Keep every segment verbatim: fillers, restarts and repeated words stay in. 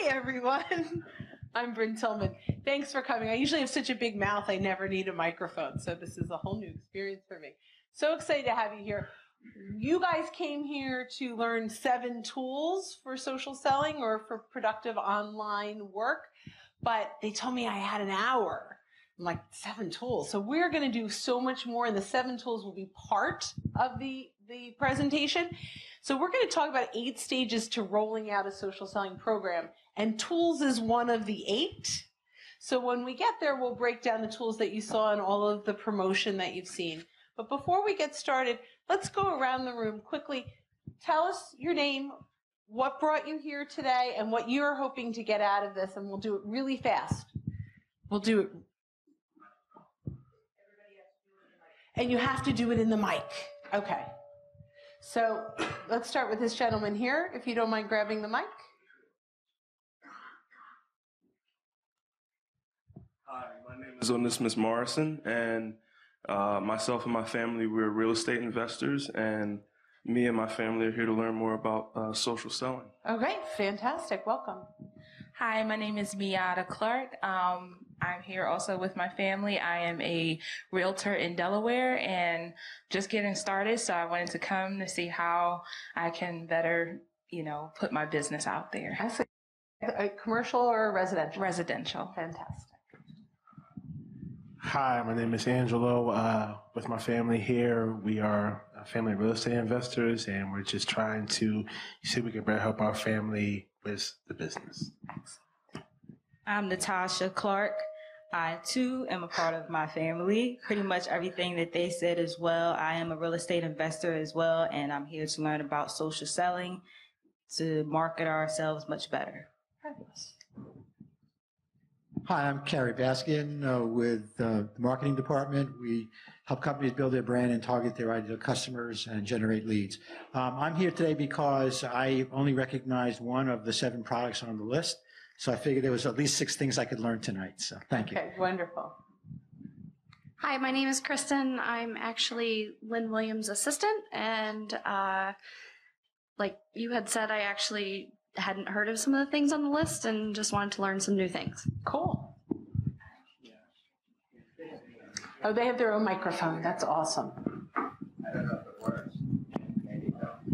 Hey, everyone. I'm Brynne Tillman. Thanks for coming. I usually have such a big mouth, I never need a microphone. So this is a whole new experience for me. So excited to have you here. You guys came here to learn seven tools for social selling or for productive online work, but they told me I had an hour. I'm like, seven tools. So we're going to do so much more, and the seven tools will be part of the, the presentation. So we're going to talk about eight stages to rolling out a social selling program, and tools is one of the eight. So when we get there, we'll break down the tools that you saw and all of the promotion that you've seen. But before we get started, let's go around the room quickly. Tell us your name, what brought you here today, and what you're hoping to get out of this, and we'll do it really fast. We'll do it. And you have to do it in the mic. Okay. So let's start with this gentleman here, if you don't mind grabbing the mic. Hi, my name is Miz Morrison, and uh, myself and my family, we're real estate investors, and me and my family are here to learn more about uh, social selling. Okay, fantastic. Welcome. Hi, my name is Miata Clark. Um, I'm here also with my family. I am a realtor in Delaware and just getting started, so I wanted to come to see how I can better, you know, put my business out there. That's a, a commercial or a residential? Residential. Fantastic. Hi, my name is Angelo. Uh, with my family here, we are a family of real estate investors, and we're just trying to see if we can better help our family with the business. Excellent. I'm Natasha Clark. I, too, am a part of my family. Pretty much everything that they said as well. I am a real estate investor as well, and I'm here to learn about social selling to market ourselves much better. Fabulous. Hi, I'm Carrie Baskin uh, with uh, the marketing department. We help companies build their brand and target their ideal customers and generate leads. Um, I'm here today because I only recognized one of the seven products on the list, so I figured there was at least six things I could learn tonight, so thank you. Okay, wonderful. Hi, my name is Kristen. I'm actually Lynn Williams' assistant, and uh, like you had said, I actually hadn't heard of some of the things on the list and just wanted to learn some new things. Cool. Oh, they have their own microphone. That's awesome. I don't know if it works. Maybe it doesn't.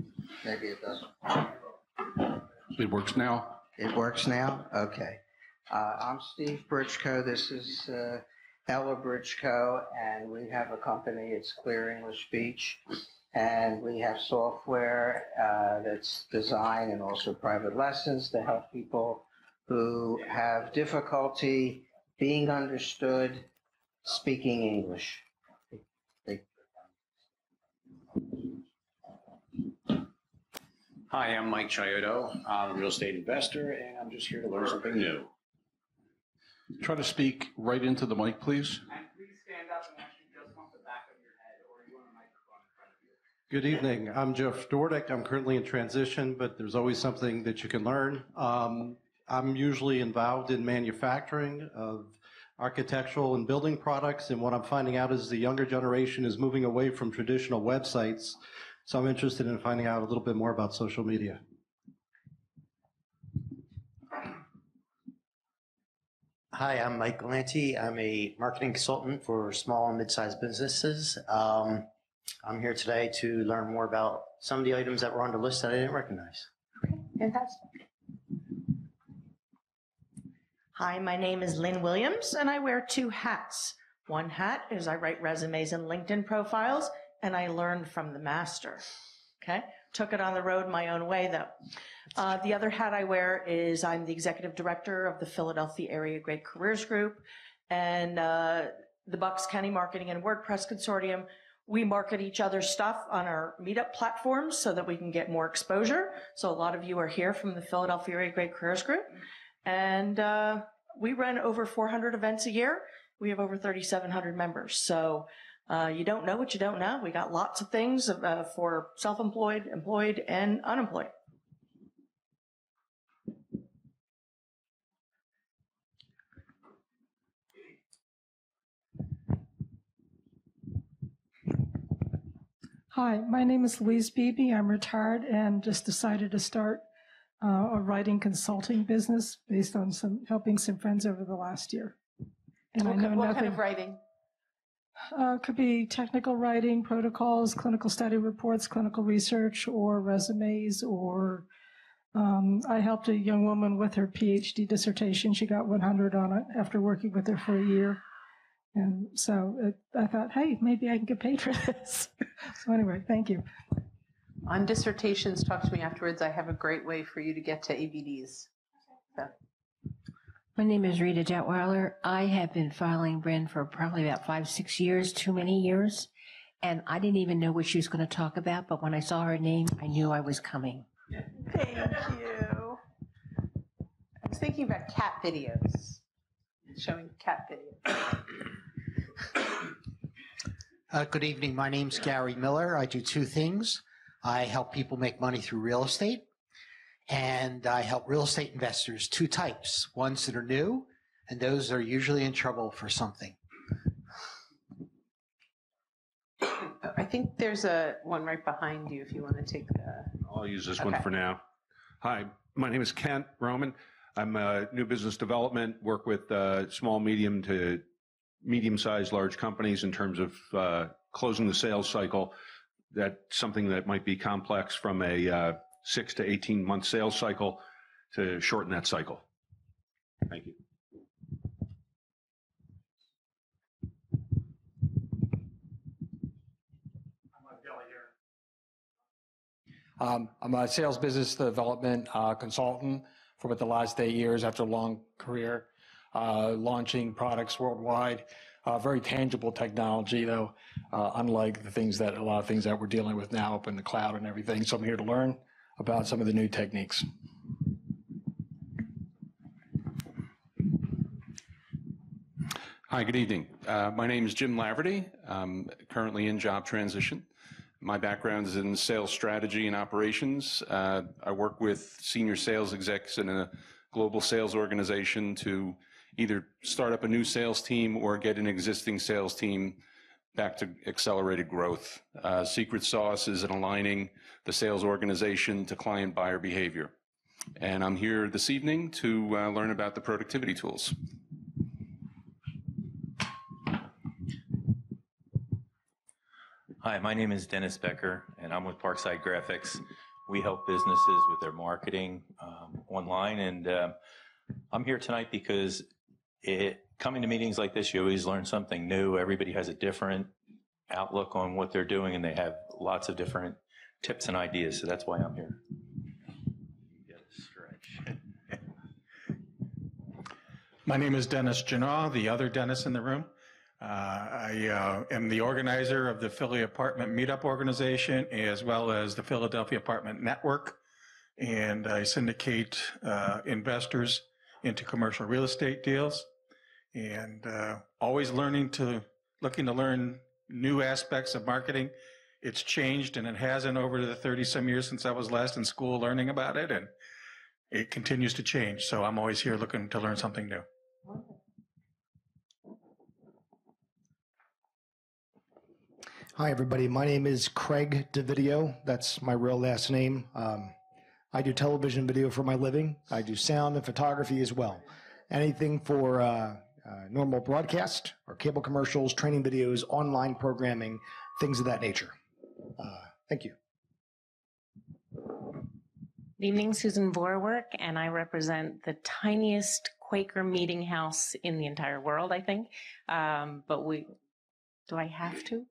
Maybe it doesn't. It works now. It works now? Okay. Uh, I'm Steve Bridgeco. This is uh, Ella Bridgeco, and we have a company. It's Clear English Speech. And we have software uh, that's designed and also private lessons to help people who have difficulty being understood speaking English. Hi, I'm Mike Chiodo. I'm a real estate investor, and I'm just here to learn something new. Try to speak right into the mic, please. And please stand up and actually just want the back of your head, or you want a microphone in front of you. Good evening. I'm Jeff Dordick. I'm currently in transition, but there's always something that you can learn. Um, I'm usually involved in manufacturing of architectural and building products, and what I'm finding out is the younger generation is moving away from traditional websites, so I'm interested in finding out a little bit more about social media. Hi, I'm Mike Galante. I'm a marketing consultant for small and mid-sized businesses. Um, I'm here today to learn more about some of the items that were on the list that I didn't recognize. Okay, fantastic. Hi, my name is Lynn Williams, and I wear two hats. One hat is I write resumes and LinkedIn profiles, and I learned from the master. Okay, took it on the road my own way, though. Uh, the other hat I wear is I'm the executive director of the Philadelphia Area Great Careers Group and uh, the Bucks County Marketing and WordPress Consortium. We market each other's stuff on our meetup platforms so that we can get more exposure. So a lot of you are here from the Philadelphia Area Great Careers Group. And uh, we run over four hundred events a year. We have over thirty-seven hundred members. So uh, you don't know what you don't know. We got lots of things uh, for self-employed, employed, and unemployed. Hi, my name is Louise Beebe. I'm retired and just decided to start uh, a writing consulting business based on some helping some friends over the last year. And what I know what nothing, kind of writing? Uh, could be technical writing, protocols, clinical study reports, clinical research, or resumes, or um, I helped a young woman with her PhD dissertation. She got one hundred on it after working with her for a year. And so it, I thought, hey, maybe I can get paid for this. So anyway, thank you. On dissertations, talk to me afterwards. I have a great way for you to get to A B Ds. So. My name is Rita Dettweiler. I have been following Brynne for probably about five, six years, too many years. And I didn't even know what she was going to talk about. But when I saw her name, I knew I was coming. Thank you. I was thinking about cat videos, showing cat videos. Uh, good evening. My name's Gary Miller. I do two things. I help people make money through real estate, and I help real estate investors, two types, ones that are new, and those that are usually in trouble for something. I think there's a one right behind you if you want to take the... I'll use this okay. one for now. Hi, my name is Kent Roman. I'm a new business development, work with uh, small, medium to medium-sized large companies in terms of uh, closing the sales cycle. That's something that might be complex from a uh, six to eighteen month sales cycle to shorten that cycle. Thank you. Um, I'm a sales business development uh, consultant for about the last eight years after a long career. Uh, launching products worldwide, uh, very tangible technology though, uh, unlike the things that a lot of things that we're dealing with now up in the cloud and everything. So I'm here to learn about some of the new techniques. Hi, good evening. Uh, my name is Jim Laverty. I'm currently in job transition. My background is in sales strategy and operations. Uh, I work with senior sales execs in a global sales organization to either start up a new sales team or get an existing sales team back to accelerated growth. Uh, secret sauce is in aligning the sales organization to client buyer behavior. And I'm here this evening to uh, learn about the productivity tools. Hi, my name is Dennis Becker, and I'm with Parkside Graphics. We help businesses with their marketing um, online, and uh, I'm here tonight because it, coming to meetings like this, you always learn something new. Everybody has a different outlook on what they're doing, and they have lots of different tips and ideas, so that's why I'm here. Get a stretch. My name is Dennis Janaw, the other Dennis in the room. Uh, I uh, am the organizer of the Philly Apartment Meetup Organization, as well as the Philadelphia Apartment Network, and I syndicate uh, investors into commercial real estate deals, and uh, always learning to, looking to learn new aspects of marketing. It's changed, and it hasn't over the thirty some years since I was last in school learning about it, and it continues to change. So I'm always here looking to learn something new. Hi, everybody. My name is Craig DeVideo. That's my real last name. Um, I do television video for my living. I do sound and photography as well. Anything for uh, uh, normal broadcast or cable commercials, training videos, online programming, things of that nature. Uh, thank you. Good evening, Susan Vorwerk, and I represent the tiniest Quaker meeting house in the entire world, I think. Um, but we, do I have to?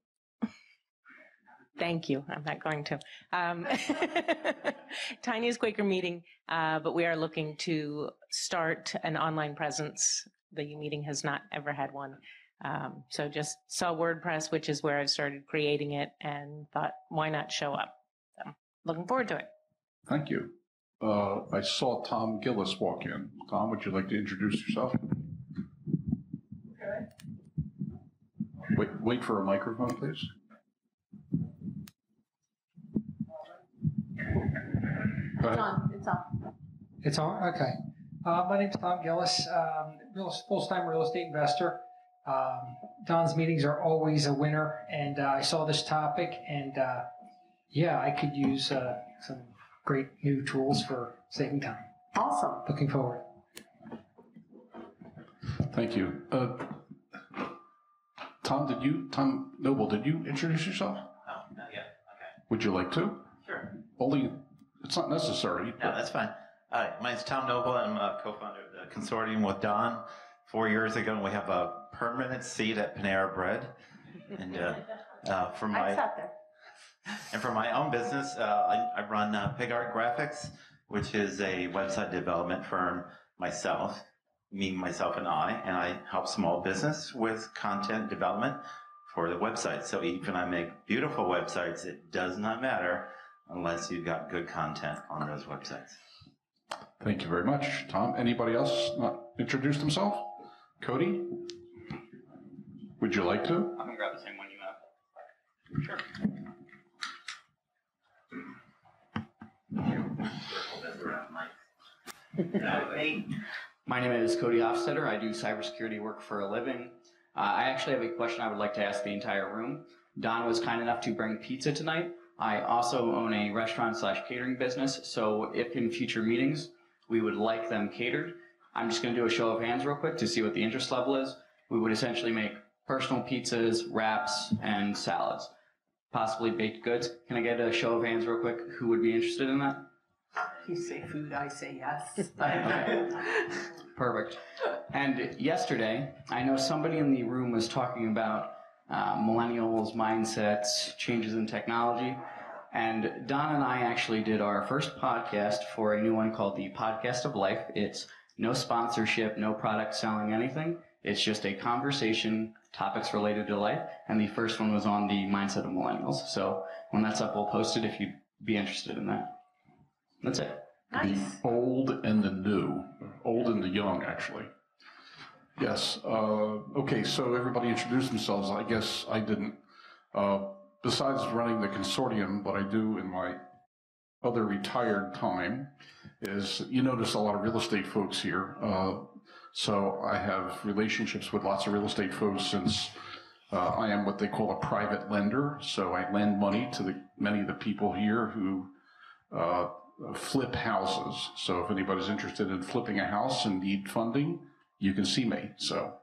Thank you. I'm not going to. Um, tiniest Quaker meeting, uh, but we are looking to start an online presence. The meeting has not ever had one. Um, so just saw WordPress, which is where I've started creating it, and thought, why not show up? So looking forward to it. Thank you. Uh, I saw Tom Gillis walk in. Tom, would you like to introduce yourself? Okay. Wait, wait for a microphone, please. It's on. It's on. It's on? Okay. Uh, my name's Tom Gillis, um, real, full-time real estate investor. Um, Don's meetings are always a winner, and uh, I saw this topic, and uh, yeah, I could use uh, some great new tools for saving time. Awesome. Looking forward. Thank you. Uh, Tom, did you, Tom Noble, did you introduce yourself? Oh, not yet. Okay. Would you like to? Sure. Only, it's not necessary. No, that's fine. Hi, my name's Tom Noble. I'm a co-founder of the consortium with Don four years ago, and we have a permanent seat at Panera Bread. And uh, uh, for my I sat there. And for my own business, uh, I, I run uh, PigArt Graphics, which is a website development firm myself. Me, myself, and I, and I help small business with content development for the website. So even I make beautiful websites, it does not matter unless you've got good content on those websites. Thank you very much, Tom. Anybody else not introduce themselves? Cody, would you like to? I'm gonna grab the same one you have. Sure. My name is Cody Offsetter. I do cybersecurity work for a living. Uh, I actually have a question I would like to ask the entire room. Don was kind enough to bring pizza tonight. I also own a restaurant slash catering business, so if in future meetings we would like them catered, I'm just going to do a show of hands real quick to see what the interest level is. We would essentially make personal pizzas, wraps, and salads, possibly baked goods. Can I get a show of hands real quick? Who would be interested in that? You say food, I say yes. Okay. Perfect. And yesterday, I know somebody in the room was talking about uh, millennials, mindsets, changes in technology. And Don and I actually did our first podcast for a new one called The Podcast of Life. It's no sponsorship, no product selling anything. It's just a conversation, topics related to life. And the first one was on the mindset of millennials. So when that's up, we'll post it if you'd be interested in that. That's it. Nice. The old and the new. Old and the young, actually. Yes. Uh, okay, so everybody introduced themselves. I guess I didn't. Uh, besides running the consortium, what I do in my other retired time is, you notice a lot of real estate folks here. Uh, so I have relationships with lots of real estate folks since uh, I am what they call a private lender. So I lend money to the many of the people here who... Uh, flip houses. So if anybody's interested in flipping a house and need funding, you can see me. So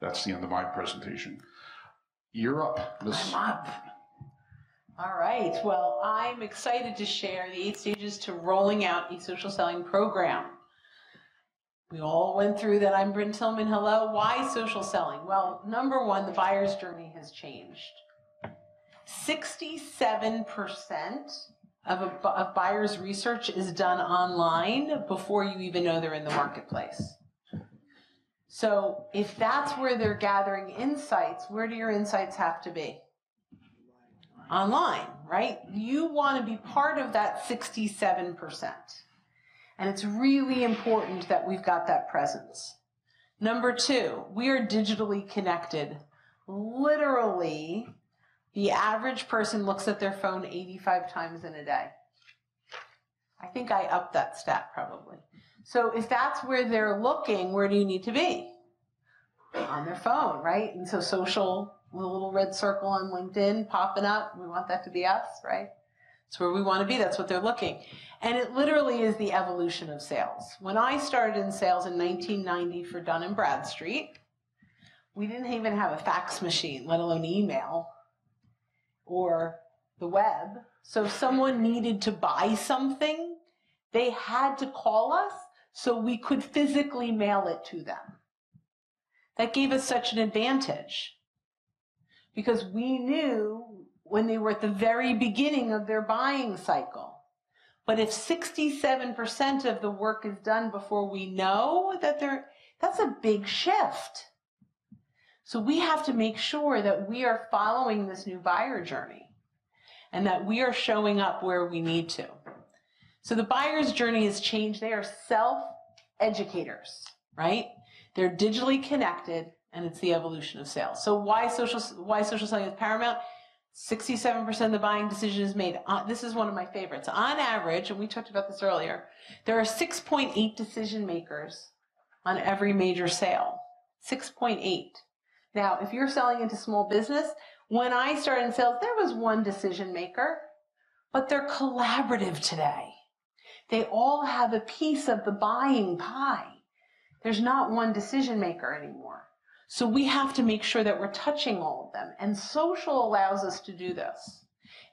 that's the end of my presentation. You're up, Miz I'm up. All right. Well, I'm excited to share the eight stages to rolling out a social selling program. We all went through that. I'm Brynne Tillman. Hello. Why social selling? Well, number one, the buyer's journey has changed. sixty-seven percent Of, a, of buyers' research is done online before you even know they're in the marketplace. So if that's where they're gathering insights, where do your insights have to be? Online, right? You want to be part of that sixty-seven percent. And it's really important that we've got that presence. Number two, we are digitally connected. Literally, the average person looks at their phone eighty-five times in a day. I think I upped that stat probably. So if that's where they're looking, where do you need to be? On their phone, right? And so social, the little red circle on LinkedIn popping up, we want that to be us, right? It's where we want to be. That's what they're looking. And it literally is the evolution of sales. When I started in sales in nineteen ninety for Dun and Bradstreet, we didn't even have a fax machine, let alone email or the web. So if someone needed to buy something, they had to call us so we could physically mail it to them. That gave us such an advantage because we knew when they were at the very beginning of their buying cycle. But if sixty-seven percent of the work is done before we know that they're, that's a big shift. So we have to make sure that we are following this new buyer journey and that we are showing up where we need to. So the buyer's journey has changed. They are self-educators, right? They're digitally connected, and it's the evolution of sales. So why social, why social selling is paramount? sixty-seven percent of the buying decision is made. Uh, this is one of my favorites. On average, and we talked about this earlier, there are six point eight decision makers on every major sale. six point eight. Now, if you're selling into small business, when I started in sales, there was one decision maker, but they're collaborative today. They all have a piece of the buying pie. There's not one decision maker anymore. So we have to make sure that we're touching all of them. And social allows us to do this.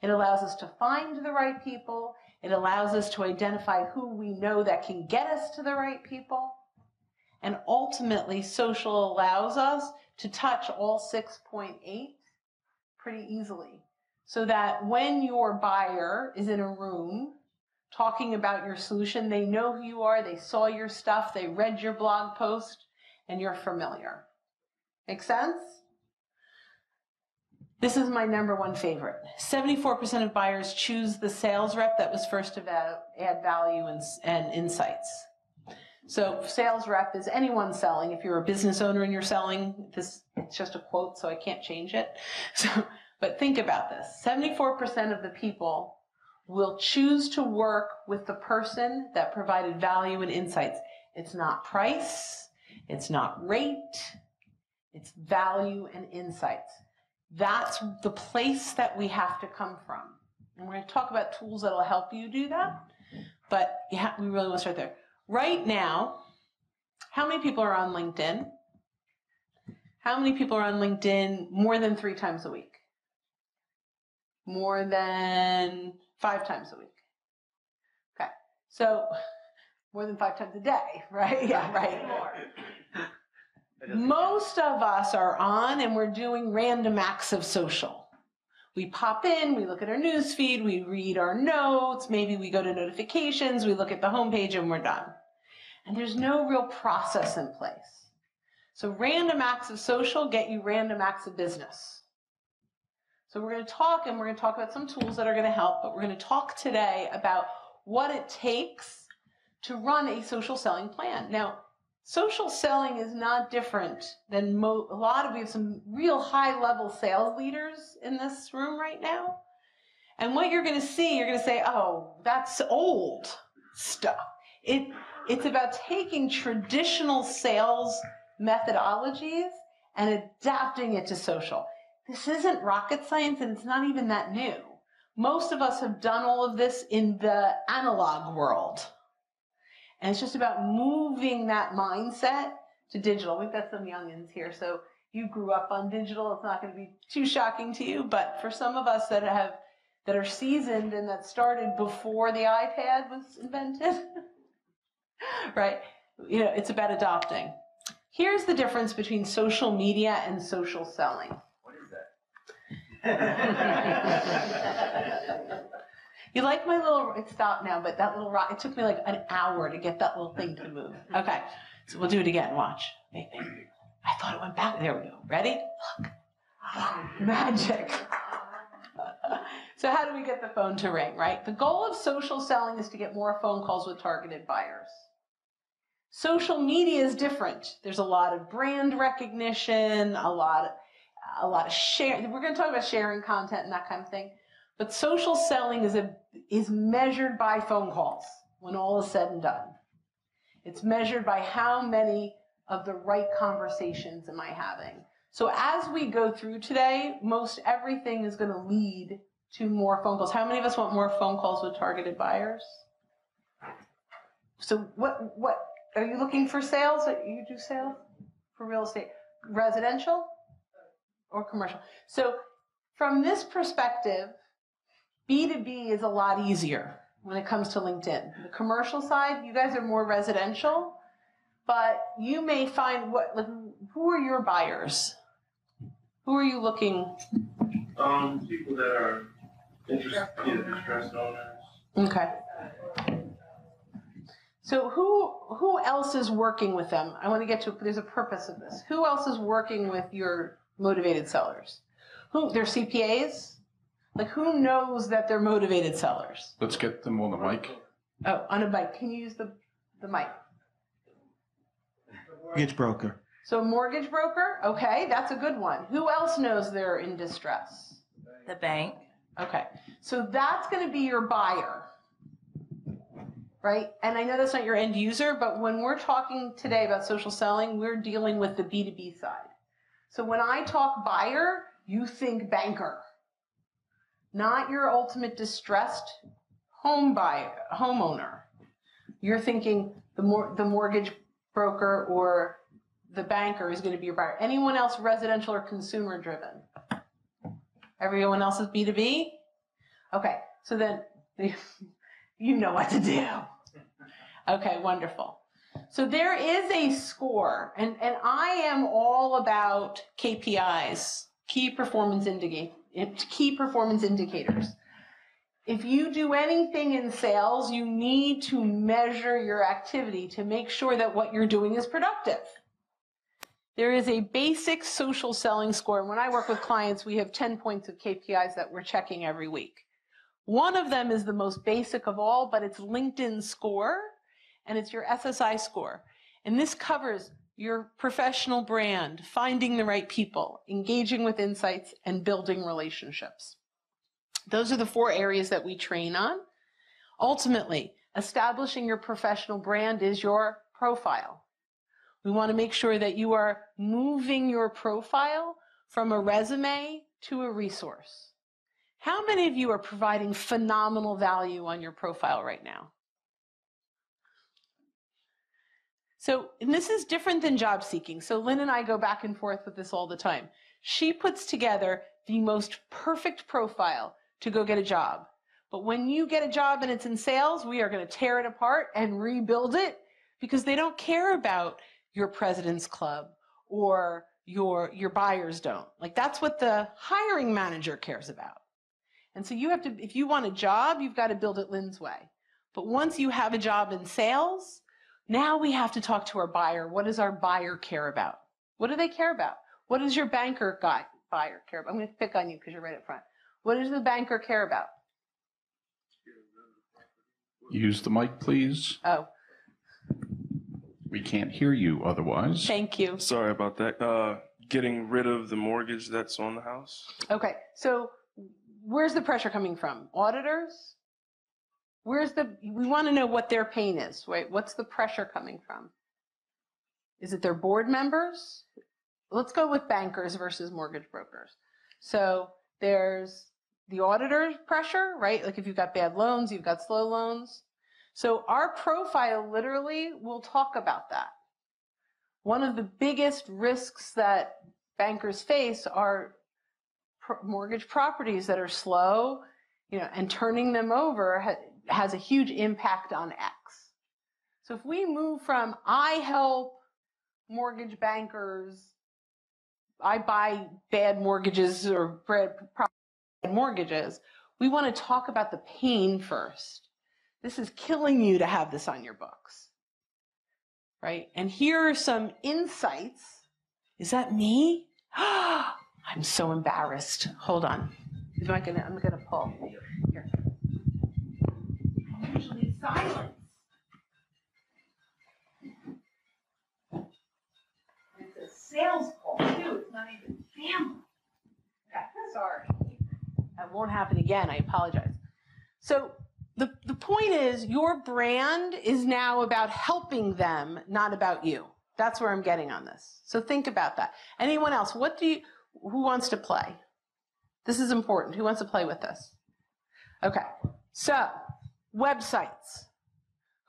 It allows us to find the right people. It allows us to identify who we know that can get us to the right people. And ultimately, social allows us to touch all six point eight pretty easily. So that when your buyer is in a room talking about your solution, they know who you are, they saw your stuff, they read your blog post, and you're familiar. Make sense? This is my number one favorite. seventy-four percent of buyers choose the sales rep that was first to add value and, and insights. So sales rep is anyone selling. If you're a business owner and you're selling, this, it's just a quote, so I can't change it. So, but think about this. seventy-four percent of the people will choose to work with the person that provided value and insights. It's not price, it's not rate, it's value and insights. That's the place that we have to come from. And we're going to talk about tools that will help you do that, but you have, we really want to start there. Right now, how many people are on LinkedIn? How many people are on LinkedIn more than three times a week? More than five times a week. Okay. So more than five times a day, right? Yeah, right. More. Most of us are on and we're doing random acts of social. We pop in, we look at our news feed, we read our notes, maybe we go to notifications, we look at the homepage, and we're done. And there's no real process in place. So random acts of social get you random acts of business. So we're going to talk, and we're going to talk about some tools that are going to help, but we're going to talk today about what it takes to run a social selling plan. Now, social selling is not different than mo a lot of, we have some real high-level sales leaders in this room right now. And what you're going to see, you're going to say, oh, that's old stuff. It, it's about taking traditional sales methodologies and adapting it to social. This isn't rocket science, and it's not even that new. Most of us have done all of this in the analog world. And it's just about moving that mindset to digital. We've got some youngins here, so you grew up on digital. It's not going to be too shocking to you, but for some of us that have that are seasoned and that started before the iPad was invented, right? You know, it's about adopting. Here's the difference between social media and social selling. What is that? You like my little, it stopped now, but that little rock, it took me like an hour to get that little thing to move. Okay, so we'll do it again. Watch. Wait, wait. I thought it went back. There we go. Ready? Look. Oh, magic. So how do we get the phone to ring, right? The goal of social selling is to get more phone calls with targeted buyers. Social media is different. There's a lot of brand recognition, a lot of, a lot of share. We're going to talk about sharing content and that kind of thing. But social selling is, a, is measured by phone calls when all is said and done. It's measured by how many of the right conversations am I having. So as we go through today, most everything is going to lead to more phone calls. How many of us want more phone calls with targeted buyers? So what, what are you looking for sales? You do sales for real estate, residential or commercial? So from this perspective, B two B is a lot easier when it comes to LinkedIn. The commercial side, you guys are more residential, but you may find what, like, who are your buyers? Who are you looking? Um, people that are interested, either distressed owners. Okay. So who, who else is working with them? I want to get to, there's a purpose of this. Who else is working with your motivated sellers? Who, their C P As? Like, who knows that they're motivated sellers? Let's get them on the mic. Oh, on a mic. Can you use the, the mic? Mortgage broker. So mortgage broker? Okay, that's a good one. Who else knows they're in distress? The bank. Okay. So that's going to be your buyer, right? And I know that's not your end user, but when we're talking today about social selling, we're dealing with the B two B side. So when I talk buyer, you think banker. Not your ultimate distressed home buyer, homeowner, you're thinking the mor- the mortgage broker or the banker is going to be your buyer. Anyone else residential or consumer driven? Everyone else is B two B? Okay, so then you know what to do. Okay, wonderful. So there is a score, and, and I am all about K P Is, key performance indica- key performance indicators. If you do anything in sales, you need to measure your activity to make sure that what you're doing is productive. There is a basic social selling score. When I work with clients, we have ten points of K P Is that we're checking every week. One of them is the most basic of all, but it's LinkedIn score, and it's your S S I score. And this covers your professional brand, finding the right people, engaging with insights, and building relationships. Those are the four areas that we train on. Ultimately, establishing your professional brand is your profile. We want to make sure that you are moving your profile from a resume to a resource. How many of you are providing phenomenal value on your profile right now? So, and this is different than job seeking. So Lynn and I go back and forth with this all the time. She puts together the most perfect profile to go get a job. But when you get a job and it's in sales, we are going to tear it apart and rebuild it, because they don't care about your president's club or your, your buyers don't. Like, that's what the hiring manager cares about. And so you have to, if you want a job, you've got to build it Lynn's way. But once you have a job in sales, now we have to talk to our buyer. What does our buyer care about? What do they care about? What does your banker guy, buyer care about? I'm going to pick on you because you're right up front. What does the banker care about? Use the mic, please. Oh. We can't hear you otherwise. Thank you. Sorry about that. Uh, getting rid of the mortgage that's on the house. Okay. So where's the pressure coming from? Auditors? Where's the, we want to know what their pain is, right? What's the pressure coming from? Is it their board members? Let's go with bankers versus mortgage brokers. So there's the auditor pressure, right? Like if you've got bad loans, you've got slow loans. So our profile literally will talk about that. One of the biggest risks that bankers face are pr- mortgage properties that are slow, you know, and turning them over ha- has a huge impact on X. So if we move from I help mortgage bankers, I buy bad mortgages or bad mortgages, we want to talk about the pain first. This is killing you to have this on your books, right? And here are some insights. Is that me? I'm so embarrassed. Hold on. Am I gonna, I'm going to pull. Here. Usually it's silence. It's a sales call, too. It's not even family. Okay, sorry. That won't happen again. I apologize. So, The, the point is, your brand is now about helping them, not about you. That's where I'm getting on this. So think about that. Anyone else? What do you, who wants to play? This is important. Who wants to play with this? Okay. So, websites.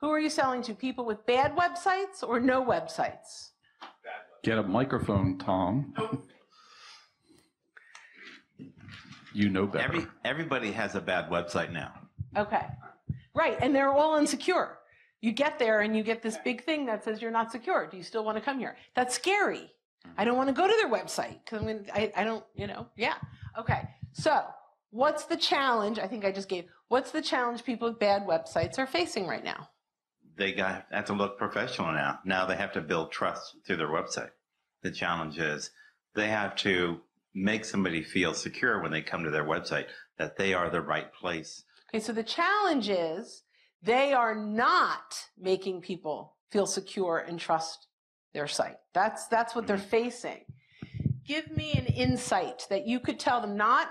Who are you selling to? People with bad websites or no websites? Get a microphone, Tom. You know better. Every, everybody has a bad website now. Okay. Right. And they're all insecure. You get there and you get this big thing that says you're not secure. Do you still want to come here? That's scary. I don't want to go to their website because I'm going to, I, I don't, you know, yeah. Okay. So what's the challenge? I think I just gave, what's the challenge people with bad websites are facing right now? They got have to look professional now. Now they have to build trust through their website. The challenge is they have to make somebody feel secure when they come to their website, that they are the right place. Okay, so the challenge is they are not making people feel secure and trust their site. That's that's what they're facing. Give me an insight that you could tell them, not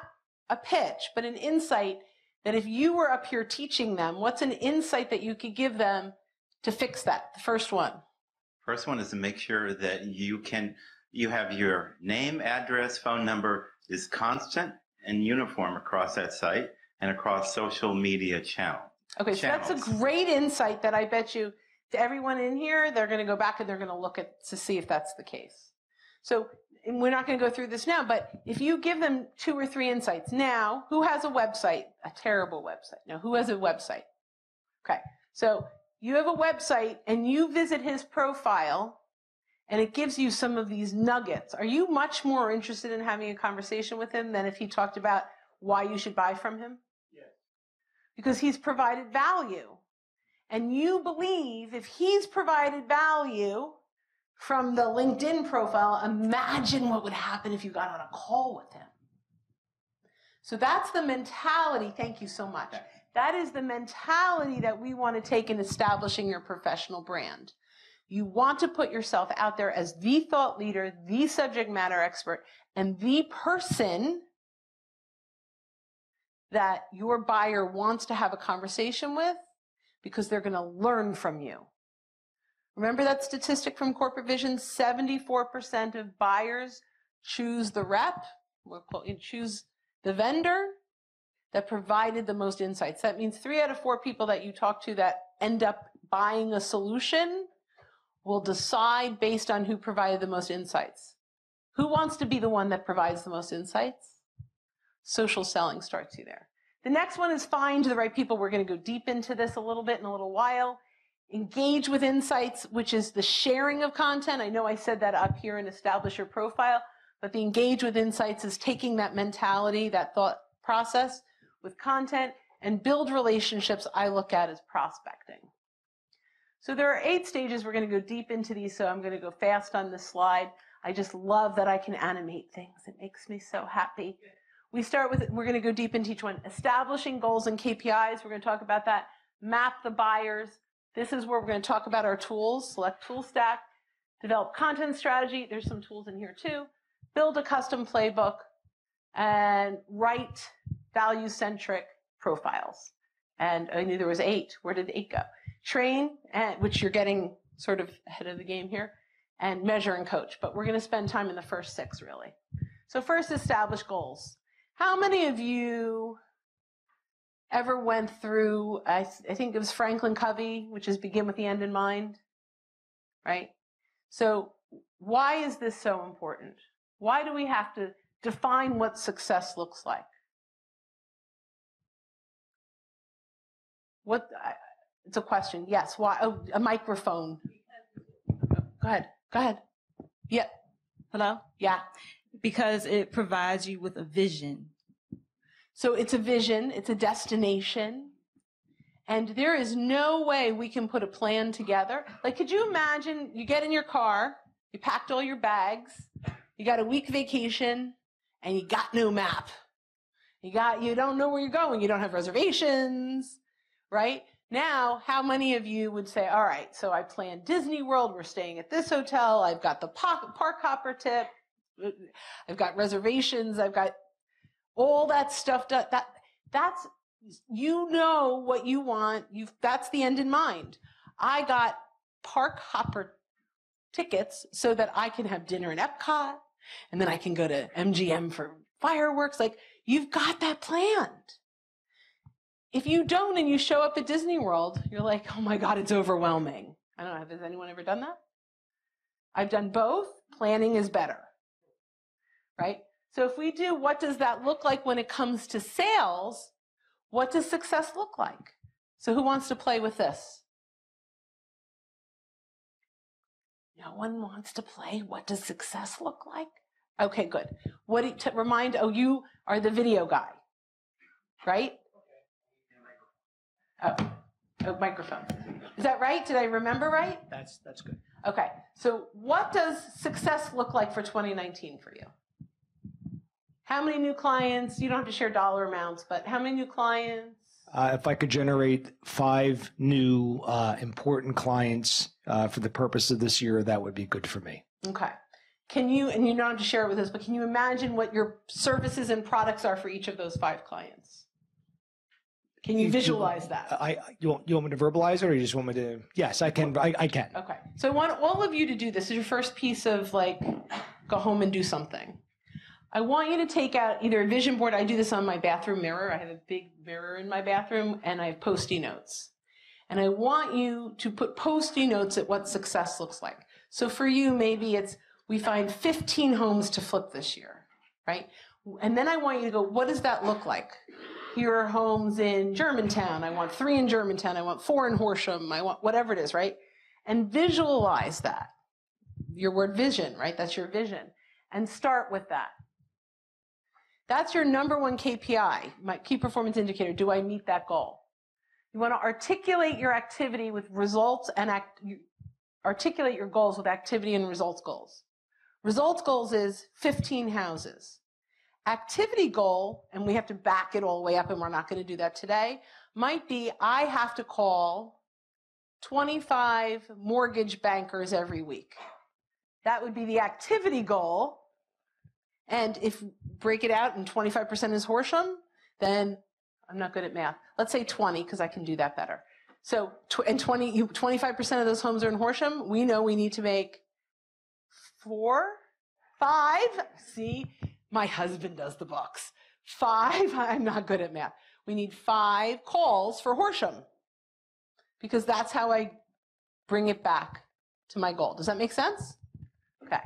a pitch, but an insight that if you were up here teaching them, what's an insight that you could give them to fix that? The first one. First one is to make sure that you can, you have your name, address, phone number is constant and uniform across that site and across social media channels. Okay, channels. So that's a great insight that I bet you to everyone in here, they're going to go back and they're going to look at to see if that's the case. So and we're not going to go through this now, but if you give them two or three insights now, who has a website? A terrible website. Now, who has a website? Okay, so you have a website and you visit his profile and it gives you some of these nuggets. Are you much more interested in having a conversation with him than if he talked about why you should buy from him? Yes. Because he's provided value. And you believe if he's provided value from the LinkedIn profile, imagine what would happen if you got on a call with him. So that's the mentality. Thank you so much. Okay. That is the mentality that we want to take in establishing your professional brand. You want to put yourself out there as the thought leader, the subject matter expert, and the person that your buyer wants to have a conversation with, because they're going to learn from you. Remember that statistic from Corporate Vision, seventy-four percent of buyers choose the rep, or choose the vendor that provided the most insights. That means three out of four people that you talk to that end up buying a solution will decide based on who provided the most insights. Who wants to be the one that provides the most insights? Social selling starts you there. The next one is find the right people. We're going to go deep into this a little bit in a little while. Engage with insights, which is the sharing of content. I know I said that up here in Establish Your Profile, but the engage with insights is taking that mentality, that thought process with content, and build relationships I look at as prospecting. So there are eight stages. We're going to go deep into these, so I'm going to go fast on this slide. I just love that I can animate things. It makes me so happy. We start with, we're going to go deep into each one. Establishing goals and K P Is. We're going to talk about that. Map the buyers. This is where we're going to talk about our tools. Select tool stack. Develop content strategy. There's some tools in here too. Build a custom playbook. And write value-centric profiles. And I knew there was eight. Where did eight go? Train, and, which you're getting sort of ahead of the game here. And measure and coach. But we're going to spend time in the first six, really. So first, establish goals. How many of you ever went through, I, th I think it was Franklin Covey, which is begin with the end in mind, right? So why is this so important? Why do we have to define what success looks like? What, uh, it's a question, yes, why, oh, a microphone. Oh, go ahead, go ahead. Yeah, hello? Yeah. Because it provides you with a vision. So it's a vision, it's a destination, and there is no way we can put a plan together. Like, could you imagine you get in your car, you packed all your bags, you got a week vacation, and you got no map. You got, you don't know where you're going, you don't have reservations, right? Now, how many of you would say, all right, so I planned Disney World, we're staying at this hotel, I've got the park hopper tip, I've got reservations, I've got all that stuff. That, that that's, you know what you want. You've, that's the end in mind. I got park hopper tickets so that I can have dinner in Epcot, and then I can go to M G M for fireworks. Like, you've got that planned. If you don't and you show up at Disney World, you're like, oh my God, it's overwhelming. I don't know, has anyone ever done that? I've done both. Planning is better. Right? So if we do, what does that look like when it comes to sales? What does success look like? So who wants to play with this? No one wants to play. What does success look like? Okay, good. What do you, to remind, oh, you are the video guy, right? Oh, oh, microphone. Is that right? Did I remember right? That's, that's good. Okay. So what does success look like for twenty nineteen for you? How many new clients? You don't have to share dollar amounts, but how many new clients? Uh, if I could generate five new uh, important clients uh, for the purpose of this year, that would be good for me. Okay. Can you, and you don't have to share it with us, but can you imagine what your services and products are for each of those five clients? Can you, you visualize you, that? I, I you, want, you want me to verbalize it, or you just want me to? Yes, I can. I, I can. Okay. So I want all of you to do this. This is your first piece of, like, go home and do something. I want you to take out either a vision board. I do this on my bathroom mirror. I have a big mirror in my bathroom, and I have Post-it notes. And I want you to put Post-it notes at what success looks like. So for you, maybe it's, we find fifteen homes to flip this year, right? And then I want you to go, what does that look like? Here are homes in Germantown. I want three in Germantown. I want four in Horsham. I want whatever it is, right? And visualize that. Your word vision, right? That's your vision. And start with that. That's your number one K P I, my key performance indicator. Do I meet that goal? You want to articulate your activity with results and act, articulate your goals with activity and results goals. Results goals is fifteen houses. Activity goal, and we have to back it all the way up, and we're not going to do that today, might be I have to call twenty-five mortgage bankers every week. That would be the activity goal. And if break it out and twenty-five percent is Horsham, then I'm not good at math. Let's say twenty, because I can do that better. So and twenty, twenty-five percent of those homes are in Horsham. We know we need to make four, five. See, my husband does the books. Five, I'm not good at math. We need five calls for Horsham, because that's how I bring it back to my goal. Does that make sense? Okay.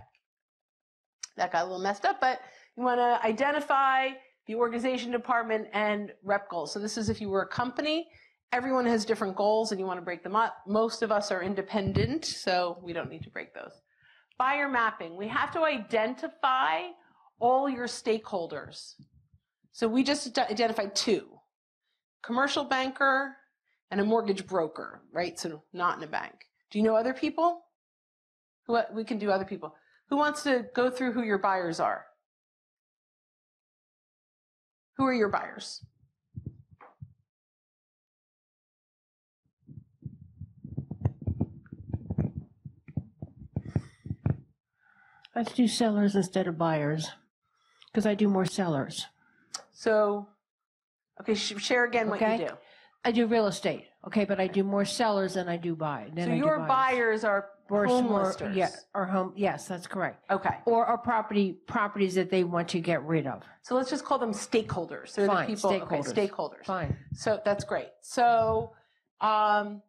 That got a little messed up, but you want to identify the organization, department, and rep goals. So this is if you were a company. Everyone has different goals, and you want to break them up. Most of us are independent, so we don't need to break those. Buyer mapping. We have to identify all your stakeholders. So we just identified two. Commercial banker and a mortgage broker, right? So not in a bank. Do you know other people? We can do other people. Who wants to go through who your buyers are? Who are your buyers? Let's do sellers instead of buyers, because I do more sellers. So, okay, share again what okay. you do. I do real estate, okay, but I do more sellers than I do buy. Than so I your do buyers. buyers are Or home listers. Yeah, or home. Yes, that's correct. Okay. Or, or property properties that they want to get rid of. So let's just call them stakeholders. They're Fine. The people, stakeholders. Okay, stakeholders. Fine. So that's great. So, um,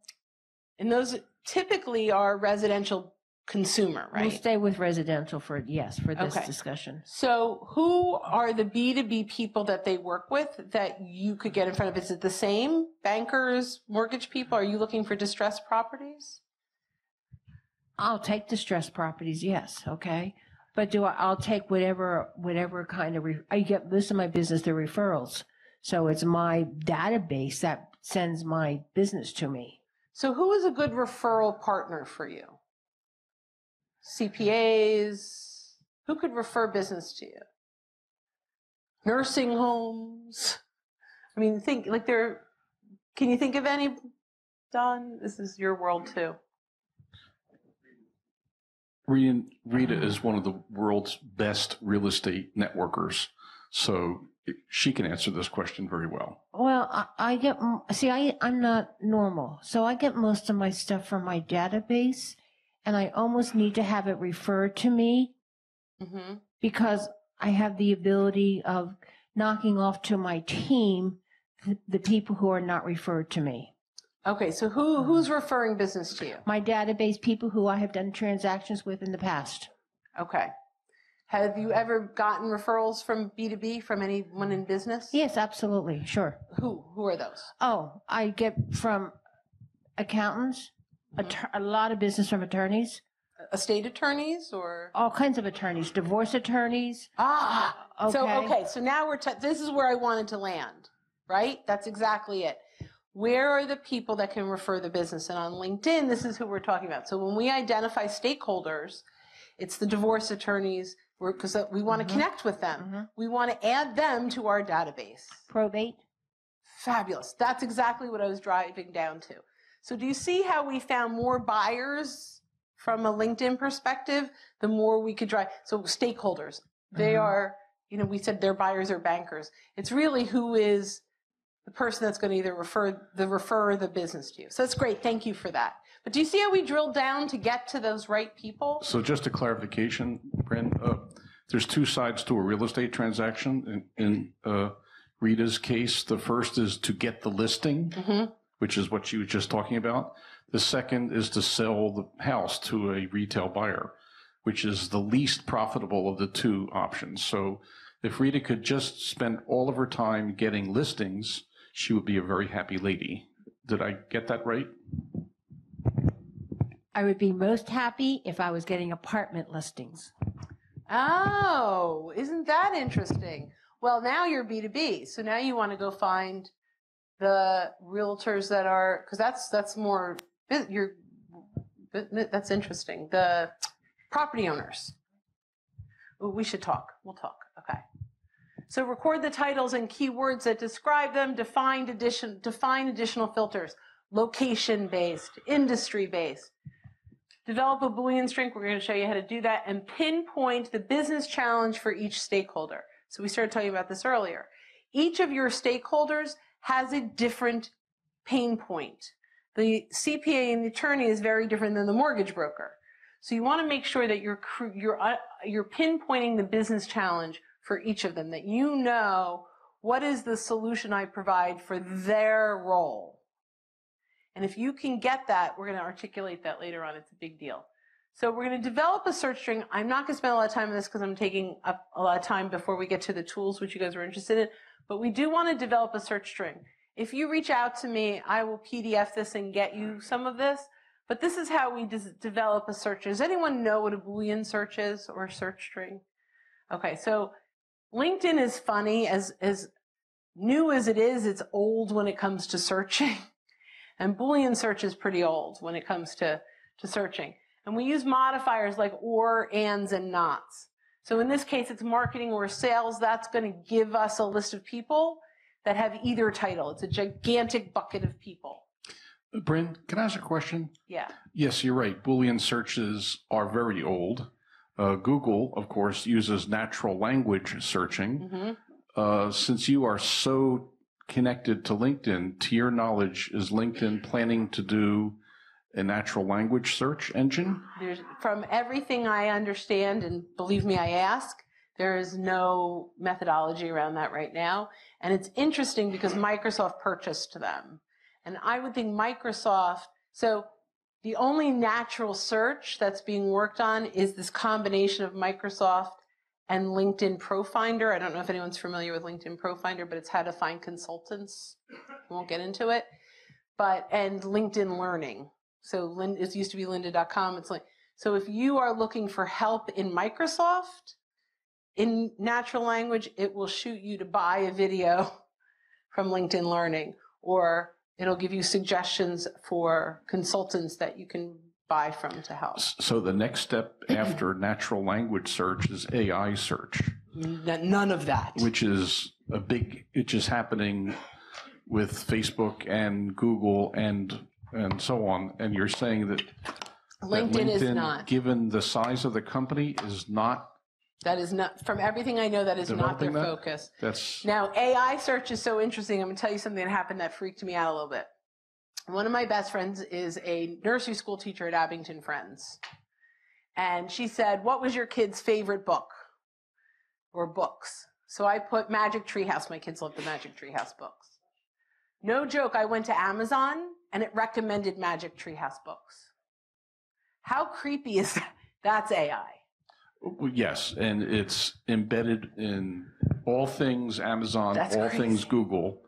and those typically are residential consumer, right? We'll stay with residential for yes for this okay. discussion. So who are the B two B people that they work with that you could get in front of? Is it the same bankers, mortgage people? Are you looking for distressed properties? I'll take distressed properties, yes, okay, but do I? I'll take whatever, whatever kind of. Re, I get most of my business through referrals, so it's my database that sends my business to me. So, who is a good referral partner for you? C P As, who could refer business to you? Nursing homes. I mean, think like there. Can you think of any? Don, this is your world too. Rita is one of the world's best real estate networkers, so she can answer this question very well. Well, I, I get see, I, I'm not normal, so I get most of my stuff from my database, and I almost need to have it referred to me mm-hmm. because I have the ability of knocking off to my team the, the people who are not referred to me. Okay, so who who's referring business to you? My database, people who I have done transactions with in the past. Okay. Have you ever gotten referrals from B two B, from anyone in business? Yes, absolutely, sure. Who who are those? Oh, I get from accountants, mm-hmm. a lot of business from attorneys. Estate attorneys or? All kinds of attorneys, divorce attorneys. Ah, okay. So, okay, so now we're, t this is where I wanted to land, right? That's exactly it. Where are the people that can refer the business? And on LinkedIn, this is who we're talking about. So when we identify stakeholders, it's the divorce attorneys, because we want to mm-hmm. connect with them. Mm-hmm. We want to add them to our database. Probate. Fabulous. That's exactly what I was driving down to. So do you see how we found more buyers from a LinkedIn perspective? The more we could drive. So stakeholders, they mm-hmm. are, you know, we said their buyers are bankers. It's really who is the person that's going to either refer the refer the business to you. So that's great. Thank you for that. But do you see how we drilled down to get to those right people? So just a clarification, Brynne, uh, There's two sides to a real estate transaction in, in uh, Rita's case. The first is to get the listing, mm-hmm. which is what she was just talking about. The second is to sell the house to a retail buyer, which is the least profitable of the two options. So if Rita could just spend all of her time getting listings, she would be a very happy lady. Did I get that right? I would be most happy if I was getting apartment listings. Oh, isn't that interesting? Well, now you're B two B, so now you want to go find the realtors that are, because that's that's more you're that's interesting. The property owners. We should talk. We'll talk. Okay. So record the titles and keywords that describe them. Define addition. Define additional filters. Location-based, industry-based. Develop a Boolean string. We're going to show you how to do that, and pinpoint the business challenge for each stakeholder. So we started talking about this earlier. Each of your stakeholders has a different pain point. The C P A and the attorney is very different than the mortgage broker. So you want to make sure that you're, you're, you're pinpointing the business challenge for each of them, that you know what is the solution I provide for their role. And if you can get that, we're going to articulate that later on. It's a big deal. So we're going to develop a search string. I'm not going to spend a lot of time on this because I'm taking up a lot of time before we get to the tools, which you guys were interested in. But we do want to develop a search string. If you reach out to me, I will P D F this and get you some of this. But this is how we develop a search. Does anyone know what a Boolean search is or a search string? Okay, so LinkedIn is funny. As, as new as it is, it's old when it comes to searching. And Boolean search is pretty old when it comes to, to searching. And we use modifiers like or, ands, and nots. So in this case, it's marketing or sales. That's going to give us a list of people that have either title. It's a gigantic bucket of people. Brynne, can I ask a question? Yeah. Yes, you're right. Boolean searches are very old. Uh, Google, of course, uses natural language searching. Mm-hmm. Uh, since you are so connected to LinkedIn, to your knowledge, is LinkedIn planning to do a natural language search engine? There's, from everything I understand, and believe me, I ask, there is no methodology around that right now. And it's interesting because Microsoft purchased them. And I would think Microsoft, so the only natural search that's being worked on is this combination of Microsoft and LinkedIn ProFinder. I don't know if anyone's familiar with LinkedIn ProFinder, but it's how to find consultants. I won't get into it. But, and LinkedIn Learning. So it used to be lynda dot com. It's like, so if you are looking for help in Microsoft, in natural language, it will shoot you to buy a video from LinkedIn Learning, or it'll give you suggestions for consultants that you can buy from to help. So the next step after natural language search is A I search. None of that. Which is a big, it's just happening with Facebook and Google and and so on. And you're saying that LinkedIn, that LinkedIn is not, given the size of the company, is not. That is not, from everything I know, that is not their that? focus. That's now A I search is so interesting. I'm going to tell you something that happened that freaked me out a little bit. One of my best friends is a nursery school teacher at Abington Friends. And she said, what was your kid's favorite book or books? So I put Magic Tree House. My kids love the Magic Tree House books. No joke, I went to Amazon and it recommended Magic Tree House books. How creepy is that? That's A I. Yes, and it's embedded in all things Amazon, That's all crazy. things Google.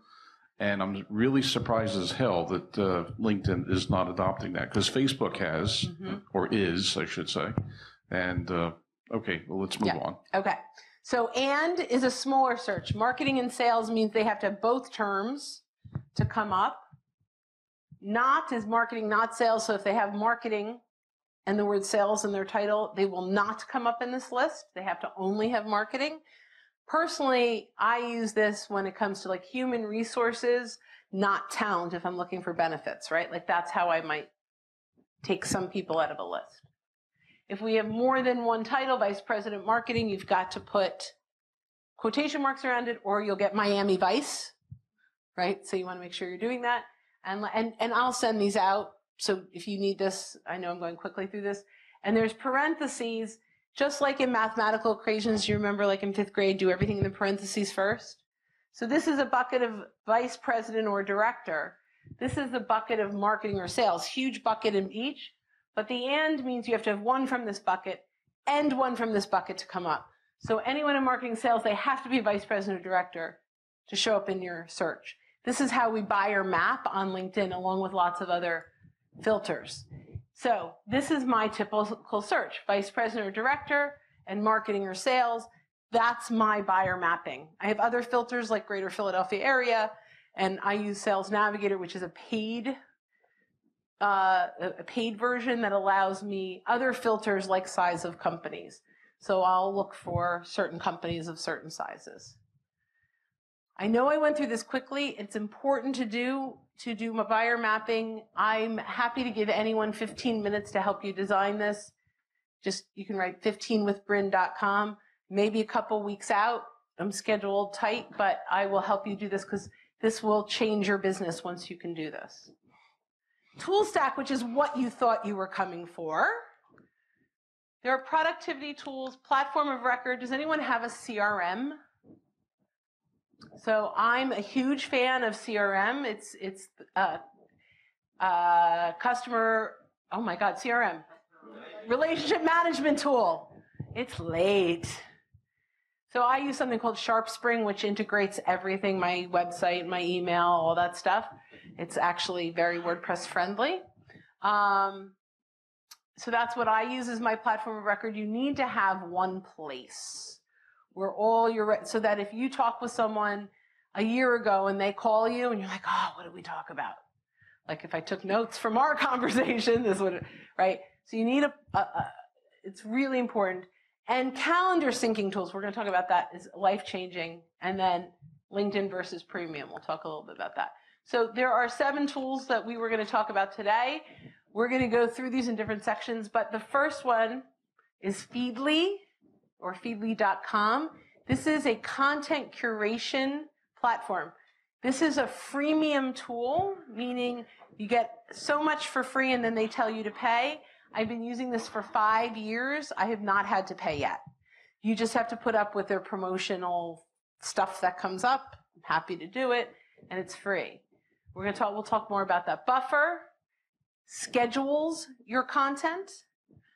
And I'm really surprised as hell that uh, LinkedIn is not adopting that, because Facebook has, mm-hmm. or is, I should say. And, uh, okay, well, let's move yeah. on. Okay. So, and is a smaller search. Marketing and sales means they have to have both terms to come up. Not is marketing, not sales. So if they have marketing and the word sales in their title, they will not come up in this list. They have to only have marketing. Personally, I use this when it comes to like human resources, not talent, if I'm looking for benefits, right? Like that's how I might take some people out of a list. If we have more than one title, Vice President Marketing, you've got to put quotation marks around it, or you'll get Miami Vice, right? So you want to make sure you're doing that. And, and, and I'll send these out. So if you need this, I know I'm going quickly through this. And there's parentheses. Just like in mathematical equations, you remember like in fifth grade, do everything in the parentheses first. So this is a bucket of vice president or director. This is the bucket of marketing or sales, huge bucket in each. But the and means you have to have one from this bucket and one from this bucket to come up. So anyone in marketing sales, they have to be vice president or director to show up in your search. This is how we buy or map on LinkedIn along with lots of other filters. So this is my typical search, vice president or director and marketing or sales. That's my buyer mapping. I have other filters like Greater Philadelphia area, and I use Sales Navigator, which is a paid, uh, a paid version that allows me other filters like size of companies. So I'll look for certain companies of certain sizes. I know I went through this quickly. It's important to do to do my buyer mapping. I'm happy to give anyone fifteen minutes to help you design this. Just, you can write fifteen with Brynne dot com, maybe a couple weeks out. I'm scheduled tight, but I will help you do this because this will change your business once you can do this. Tool stack, which is what you thought you were coming for. There are productivity tools, platform of record. Does anyone have a C R M? So I'm a huge fan of C R M. It's it's uh, uh, customer. Oh my God, C R M, relationship management tool. It's late. So I use something called SharpSpring, which integrates everything: my website, my email, all that stuff. It's actually very WordPress friendly. Um, so that's what I use as my platform of record. You need to have one place where all your, so that if you talk with someone a year ago and they call you and you're like, oh, what did we talk about? Like if I took notes from our conversation, this would, right? So you need a, a, a it's really important. And calendar syncing tools, we're going to talk about that, is life-changing. And then LinkedIn versus premium, we'll talk a little bit about that. So there are seven tools that we were going to talk about today. We're going to go through these in different sections, but the first one is Feedly, or feedly dot com. This is a content curation platform. This is a freemium tool, meaning you get so much for free and then they tell you to pay. I've been using this for five years. I have not had to pay yet. You just have to put up with their promotional stuff that comes up. I'm happy to do it, and it's free. We're going to talk, we'll talk more about that. Buffer schedules your content.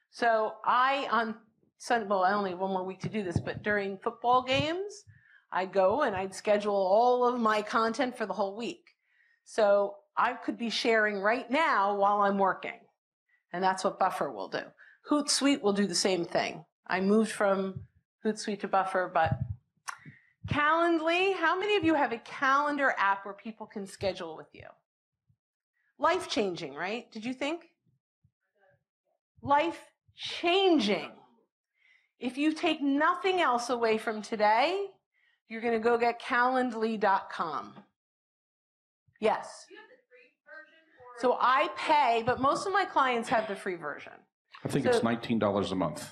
So I, on Sunday, well, I only have one more week to do this, but during football games, I go and I'd schedule all of my content for the whole week. So I could be sharing right now while I'm working, and that's what Buffer will do. Hootsuite will do the same thing. I moved from Hootsuite to Buffer, but Calendly, how many of you have a calendar app where people can schedule with you? Life-changing, right? Did you think? Life-changing. If you take nothing else away from today, you're going to go get calendly dot com. Yes. Do you have the free version? So I pay, but most of my clients have the free version. I think so, it's nineteen dollars a month.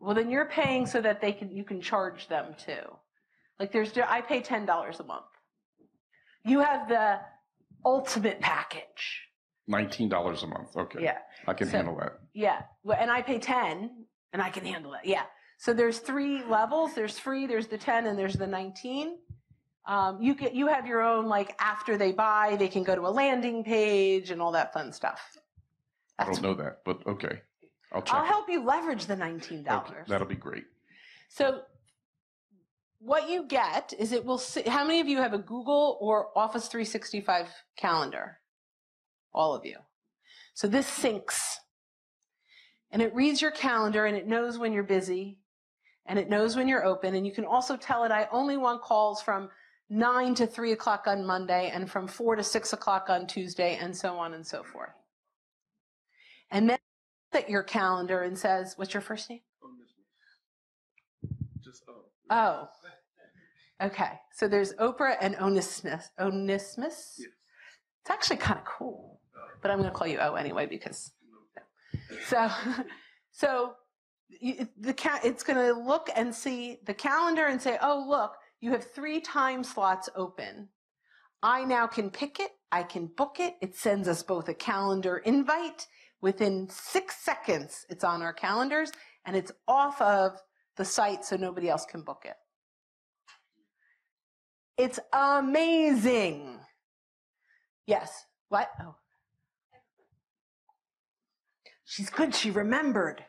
Well, then you're paying so that they can you can charge them too. Like there's I pay ten dollars a month. You have the ultimate package. nineteen dollars a month. Okay. Yeah. I can so, handle that. Yeah. And I pay ten. And I can handle it, yeah. So there's three levels. There's free, there's the ten, and there's the nineteen. Um, you get, you have your own, like, after they buy, they can go to a landing page and all that fun stuff. That's I don't know that, but okay. I'll check. I'll help you leverage the nineteen dollars. Okay, that'll be great. So what you get is it will see, how many of you have a Google or Office three sixty-five calendar? All of you. So this syncs. And it reads your calendar, and it knows when you're busy, and it knows when you're open. And you can also tell it, I only want calls from nine to three o'clock on Monday, and from four to six o'clock on Tuesday, and so on and so forth. And then it looks at your calendar and says, what's your first name? Oh, Just O. Oh. Okay. So there's Oprah and Onismus. Onismus. Yes. It's actually kind of cool. But I'm going to call you O anyway because... So, so the ca it's going to look and see the calendar and say, oh, look, you have three time slots open. I now can pick it. I can book it. It sends us both a calendar invite. Within six seconds, it's on our calendars. and it's off of the site so nobody else can book it. It's amazing. Yes. What? Oh. She's good. She remembered.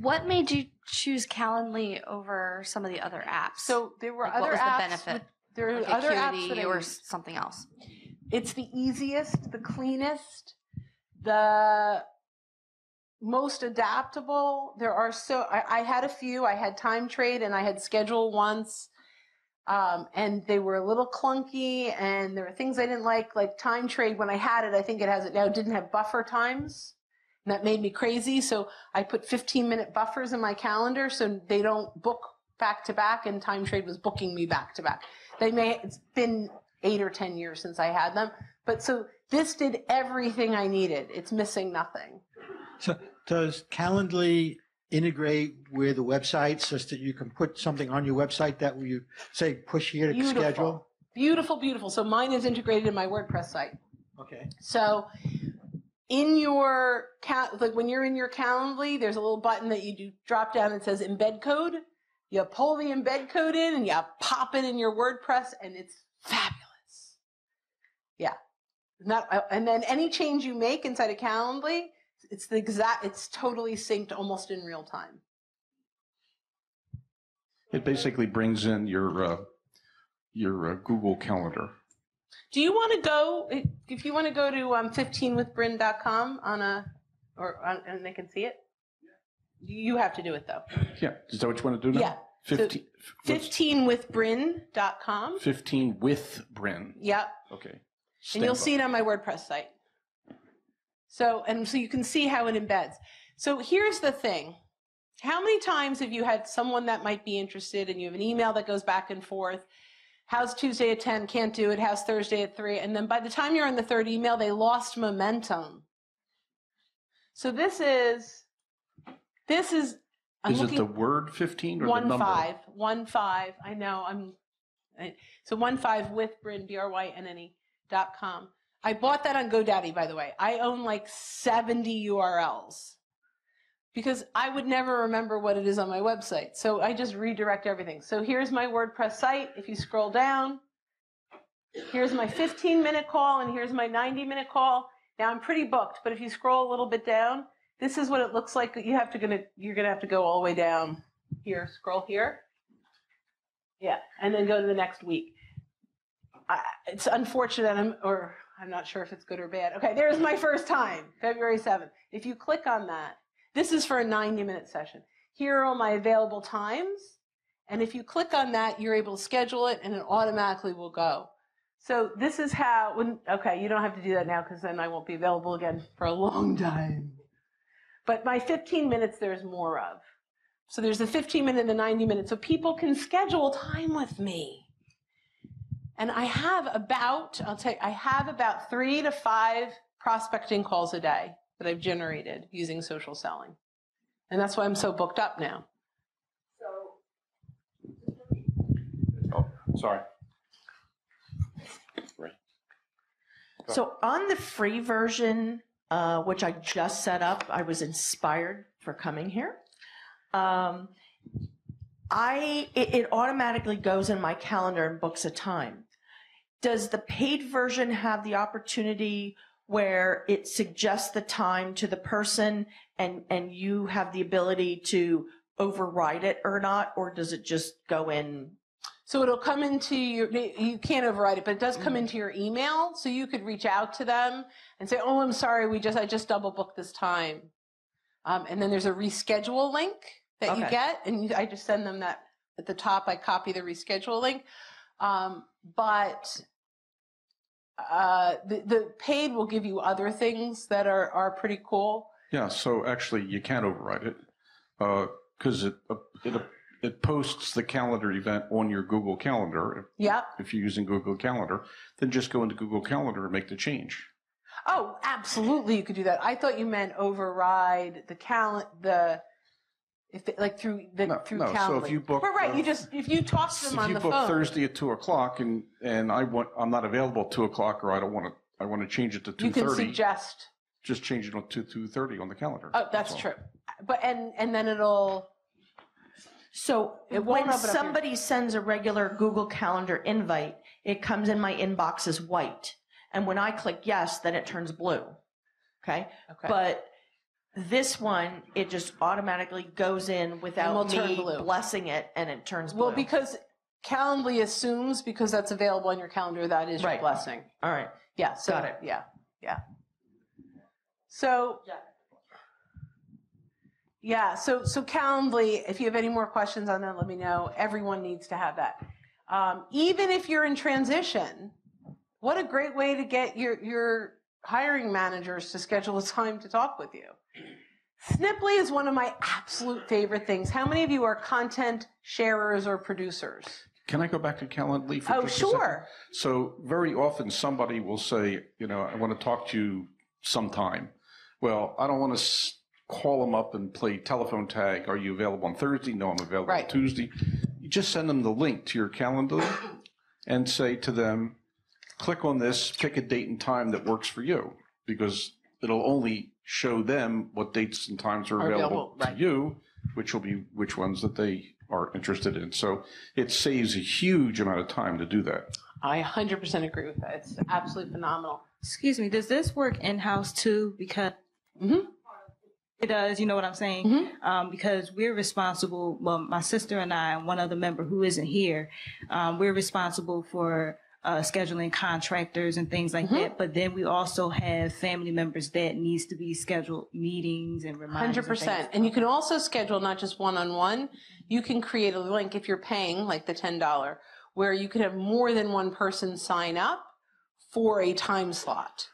What made you choose Calendly over some of the other apps? So there were like other what was apps. The benefit? With, there were like other apps that or something else. It's the easiest, the cleanest, the most adaptable. There are so I, I had a few. I had Time Trade and I had Schedule once, um, and they were a little clunky. And there were things I didn't like, like Time Trade. When I had it, I think it has it now. It didn't have buffer times. And that made me crazy, so I put fifteen minute buffers in my calendar so they don't book back to back, and Time Trade was booking me back to back. They may it's been eight or ten years since I had them, but so this did everything I needed. It's missing nothing. So does Calendly integrate with the website such that you can put something on your website that you say push here to beautiful. Schedule? Beautiful, beautiful. So mine is integrated in my WordPress site. Okay. So in your, like when you're in your Calendly, there's a little button that you do drop down and says embed code. You pull the embed code in and you pop it in your WordPress and it's fabulous. Yeah. Not, and then any change you make inside of Calendly, it's the exact, it's totally synced almost in real time. It basically brings in your, uh, your uh, Google Calendar. Do you want to go, if you want to go to um, fifteen with Brynne dot com on a, or on, and they can see it? Yeah. You have to do it, though. Yeah. Is that what you want to do now? Yeah. fifteen, so fifteen with Brynne dot com. fifteen with Brynne. Yep. Okay. Stand and you'll by. See it on my WordPress site. So, and so you can see how it embeds. So here's the thing. How many times have you had someone that might be interested and you have an email that goes back and forth? How's Tuesday at ten? Can't do it. How's Thursday at three? And then by the time you're on the third email, they lost momentum. So this is, this is. I'm is it the word fifteen or one the number? Five, one five. I know. I'm. I, so one five with Brynne, B R Y N N E dot com. I bought that on GoDaddy, by the way. I own like seventy U R Ls because I would never remember what it is on my website. So I just redirect everything. So here's my WordPress site. If you scroll down, here's my fifteen minute call and here's my ninety minute call. Now I'm pretty booked, but if you scroll a little bit down, this is what it looks like. You have to gonna you're gonna have to go all the way down here, scroll here. Yeah, and then go to the next week. I, it's unfortunate, I'm, or I'm not sure if it's good or bad. Okay, there's my first time, February seventh. If you click on that, this is for a ninety minute session. Here are all my available times. And if you click on that, you're able to schedule it and it automatically will go. So this is how, when, okay, you don't have to do that now because then I won't be available again for a long time. But my fifteen minutes, there's more of. So there's the fifteen minute and the ninety minute. So people can schedule time with me. And I have about, I'll tell you, I have about three to five prospecting calls a day that I've generated using social selling. And that's why I'm so booked up now. So, oh, sorry. Right. So on the free version, uh, which I just set up, I was inspired for coming here. Um, I it, it automatically goes in my calendar and books a time. Does the paid version have the opportunity where it suggests the time to the person and, and you have the ability to override it or not, or does it just go in? So it'll come into your, you can't override it, but it does come into your email. So you could reach out to them and say, oh, I'm sorry, we just, I just double booked this time. Um, and then there's a reschedule link that okay. you get. And I just send them that at the top, I copy the reschedule link. Um, but Uh, the, the paid will give you other things that are, are pretty cool. Yeah, so actually you can't override it because uh, it, uh, it, uh, it posts the calendar event on your Google Calendar. Yep. If you're using Google Calendar, then just go into Google Calendar and make the change. Oh, absolutely, you could do that. I thought you meant override the calendar, the If they, like through the, no, through no. Calendly. So if you book, but right, uh, you just if you talk to them if on you the book phone. Thursday at two o'clock, and and I want I'm not available at two o'clock, or I don't want to I want to change it to two thirty. You can suggest just change it to two thirty on the calendar. Oh, that's, that's true. But and and then it'll. So it when somebody sends a regular Google Calendar invite, it comes in my inbox as white. And when I click yes, then it turns blue. Okay? Okay. But this one, it just automatically goes in without me blessing it, and it turns blue. Well, because Calendly assumes, because that's available on your calendar, that is right. your blessing. All right. Yeah. So, got it. Yeah. Yeah. So... yeah. Yeah, so so Calendly, if you have any more questions on that, let me know. Everyone needs to have that. Um, even if you're in transition, what a great way to get your, your hiring managers to schedule a time to talk with you. Sniply is one of my absolute favorite things. How many of you are content sharers or producers? Can I go back to Calendly for oh, just sure. a second? So very often somebody will say, you know, I want to talk to you sometime. Well, I don't want to... St- call them up and play telephone tag. Are you available on Thursday? No, I'm available right. on Tuesday. You just send them the link to your calendar and say to them, click on this, pick a date and time that works for you, because it'll only show them what dates and times are, are available, available to right. you, which will be which ones that they are interested in. So it saves a huge amount of time to do that. I one hundred percent agree with that. It's absolutely phenomenal. Excuse me, does this work in-house too? Because... Mm-hmm. It does, you know what I'm saying? Mm-hmm. Um, because we're responsible, well, my sister and I and one other member who isn't here, um, we're responsible for uh, scheduling contractors and things like mm-hmm. that. But then we also have family members that needs to be scheduled meetings and reminders. one hundred percent. And, and you can also schedule not just one-on-one. You can create a link if you're paying, like the ten dollars, where you can have more than one person sign up for a time slot.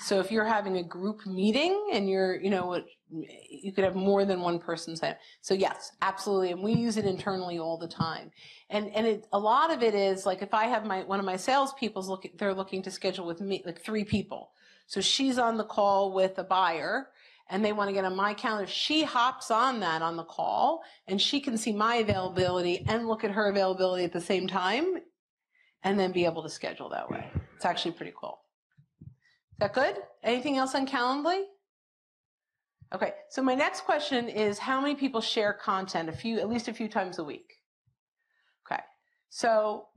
So if you're having a group meeting and you're, you know, you could have more than one person sign up. So yes, absolutely. And we use it internally all the time. And and it, a lot of it is like if I have my one of my salespeople's looking, they're looking to schedule with me like three people. So she's on the call with a buyer and they want to get on my calendar. She hops on that on the call and she can see my availability and look at her availability at the same time, and then be able to schedule that way. It's actually pretty cool. Is that good? Anything else on Calendly? Okay, so my next question is how many people share content a few, at least a few times a week? Okay, so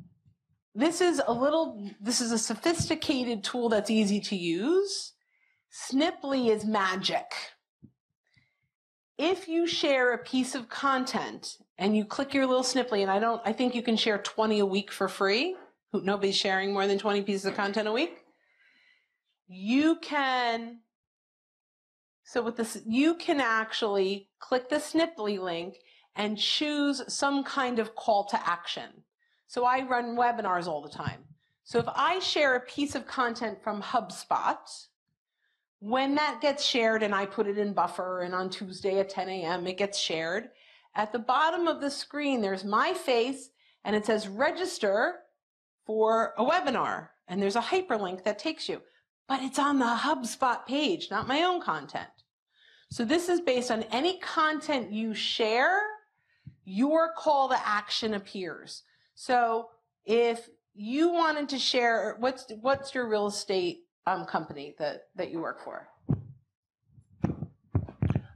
this is a little, this is a sophisticated tool that's easy to use. Sniply is magic. If you share a piece of content and you click your little Sniply, and I don't, I think you can share twenty a week for free. Nobody's sharing more than twenty pieces of content a week. You can, so with this, you can actually click the Sniply link and choose some kind of call to action. So I run webinars all the time. So if I share a piece of content from HubSpot, when that gets shared and I put it in Buffer and on Tuesday at ten a m it gets shared, at the bottom of the screen there's my face and it says register for a webinar and there's a hyperlink that takes you. But it's on the HubSpot page, not my own content. So this is based on any content you share, your call to action appears. So if you wanted to share, what's what's your real estate um, company that, that you work for?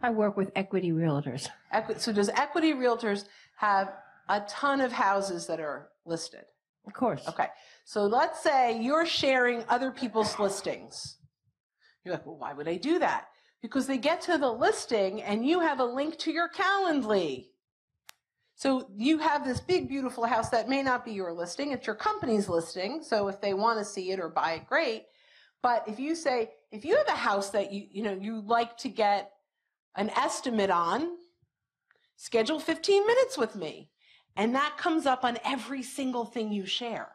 I work with Equity Realtors. Equi- so does Equity Realtors have a ton of houses that are listed? Of course. Okay. So let's say you're sharing other people's listings. You're like, well, why would I do that? Because they get to the listing and you have a link to your Calendly. So you have this big, beautiful house that may not be your listing. It's your company's listing. So if they want to see it or buy it, great. But if you say, if you have a house that you, you know, you like to get an estimate on, schedule fifteen minutes with me. And that comes up on every single thing you share.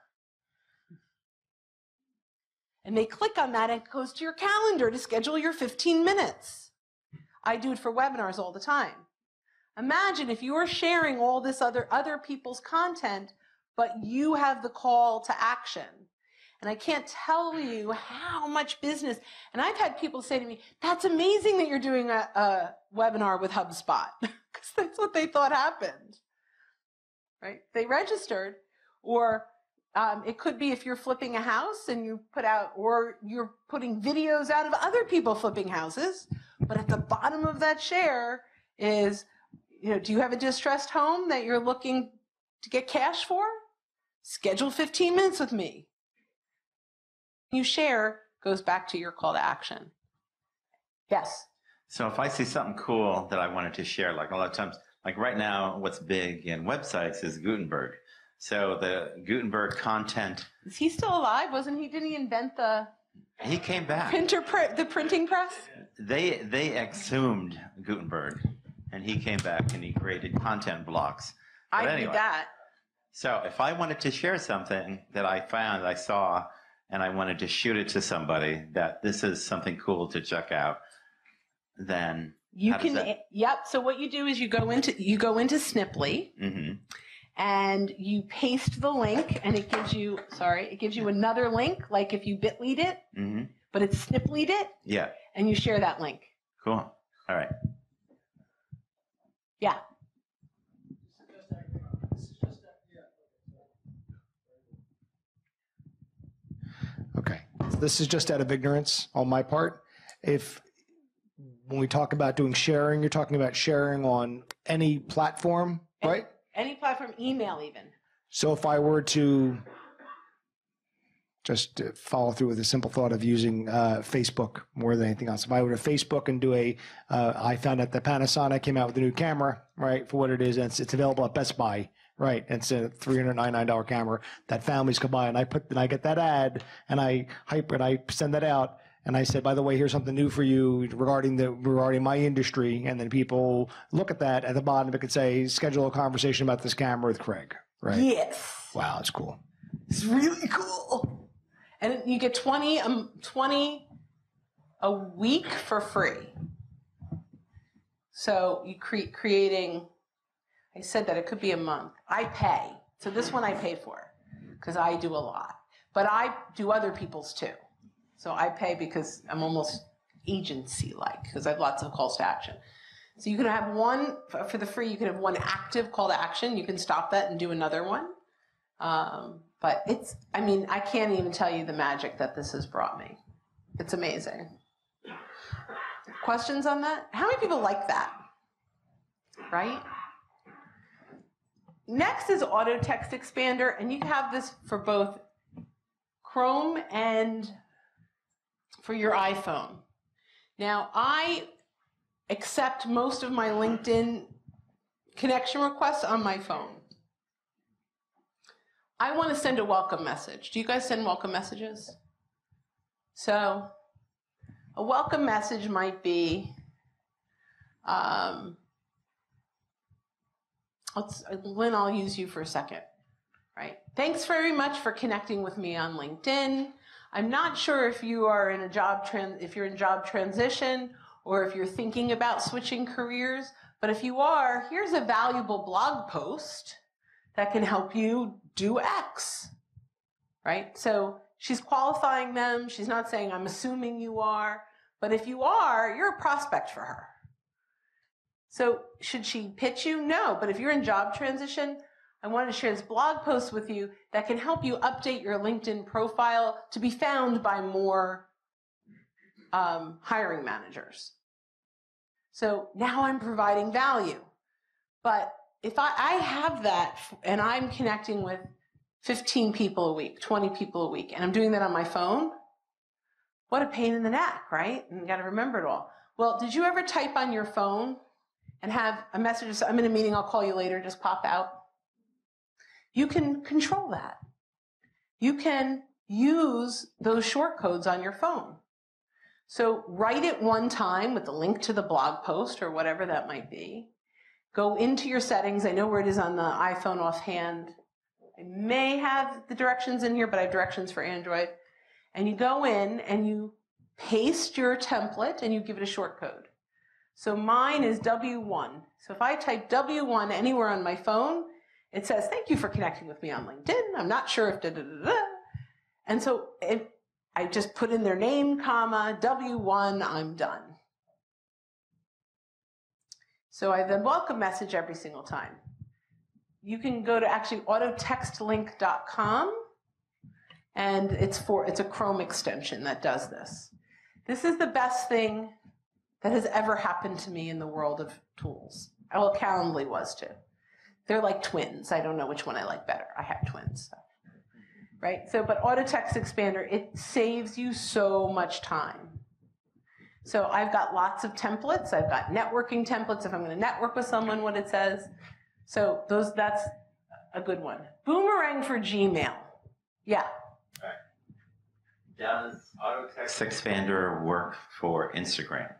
And they click on that and it goes to your calendar to schedule your fifteen minutes. I do it for webinars all the time. Imagine if you are sharing all this other, other people's content, but you have the call to action. And I can't tell you how much business, and I've had people say to me, that's amazing that you're doing a, a webinar with HubSpot, because that's what they thought happened. Right? They registered, or Um, it could be if you're flipping a house and you put out, or you're putting videos out of other people flipping houses. But at the bottom of that share is, you know, do you have a distressed home that you're looking to get cash for? Schedule fifteen minutes with me. You share goes back to your call to action. Yes. So if I see something cool that I wanted to share, like a lot of times, like right now, what's big in websites is Gutenberg. So the Gutenberg content. Is he still alive? Wasn't he? Didn't he invent the? He came back. Printer, pr the printing press. They they exhumed Gutenberg, and he came back and he created content blocks. But I anyway, need that. So if I wanted to share something that I found, I saw, and I wanted to shoot it to somebody that this is something cool to check out, then you can. That... Yep. So what you do is you go into you go into Sniply, mm-hmm. and you paste the link, and it gives you sorry, it gives you another link. Like if you bitly'd it, mm-hmm. but it's Sniply'd it. Yeah. And you share that link. Cool. All right. Yeah. Okay. This is just out of ignorance on my part. If when we talk about doing sharing, you're talking about sharing on any platform, any, right? Any platform, email even. So if I were to just to follow through with a simple thought of using uh, Facebook more than anything else, if I were to Facebook and do a, uh, I found out that Panasonic came out with a new camera, right, for what it is, and it's, it's available at Best Buy. Right, it's a three hundred ninety-nine dollar camera that families could buy, and I put, and I get that ad, and I hype, and I send that out, and I said, by the way, here's something new for you regarding the regarding my industry, and then people look at that at the bottom. It could say, schedule a conversation about this camera with Craig. Right? Yes. Wow, that's cool. It's really cool, and you get twenty um twenty a week for free. So you create creating. I said that it could be a month. I pay. So this one I pay for because I do a lot. But I do other people's too. So I pay because I'm almost agency-like because I have lots of calls to action. So you can have one, for the free, you can have one active call to action. You can stop that and do another one. Um, but it's, I mean, I can't even tell you the magic that this has brought me. It's amazing. Questions on that? How many people like that? Right? Next is AutoText Expander, and you have this for both Chrome and for your iPhone. Now, I accept most of my LinkedIn connection requests on my phone. I want to send a welcome message. Do you guys send welcome messages? So a welcome message might be... Um, Let's, Lynn, I'll use you for a second, right? Thanks very much for connecting with me on LinkedIn. I'm not sure if you are in a job trans, if you're in job transition, or if you're thinking about switching careers. But if you are, here's a valuable blog post that can help you do X, right? So she's qualifying them. She's not saying I'm assuming you are, but if you are, you're a prospect for her. So should she pitch you? No, but if you're in job transition, I want to share this blog post with you that can help you update your LinkedIn profile to be found by more um, hiring managers. So now I'm providing value. But if I, I have that and I'm connecting with fifteen people a week, twenty people a week, and I'm doing that on my phone, what a pain in the neck, right? And you got to remember it all. Well, did you ever type on your phone and have a message, I'm in a meeting, I'll call you later, just pop out? You can control that. You can use those short codes on your phone. So write it one time with the link to the blog post or whatever that might be. Go into your settings. I know where it is on the iPhone offhand. I may have the directions in here, but I have directions for Android. And you go in and you paste your template and you give it a short code. So mine is W one. So if I type W one anywhere on my phone, it says, thank you for connecting with me on LinkedIn. I'm not sure if da da da da. And so if I just put in their name, comma, W one, I'm done. So I have a welcome message every single time. You can go to actually autotextlink dot com and it's for it's a Chrome extension that does this. This is the best thing that has ever happened to me in the world of tools. Well, Calendly was too. They're like twins. I don't know which one I like better. I have twins, so. Right? So, but AutoText Expander, it saves you so much time. So I've got lots of templates. I've got networking templates if I'm going to network with someone, what it says. So those, that's a good one. Boomerang for Gmail. Yeah. All right. Does AutoText Expander work for Instagram?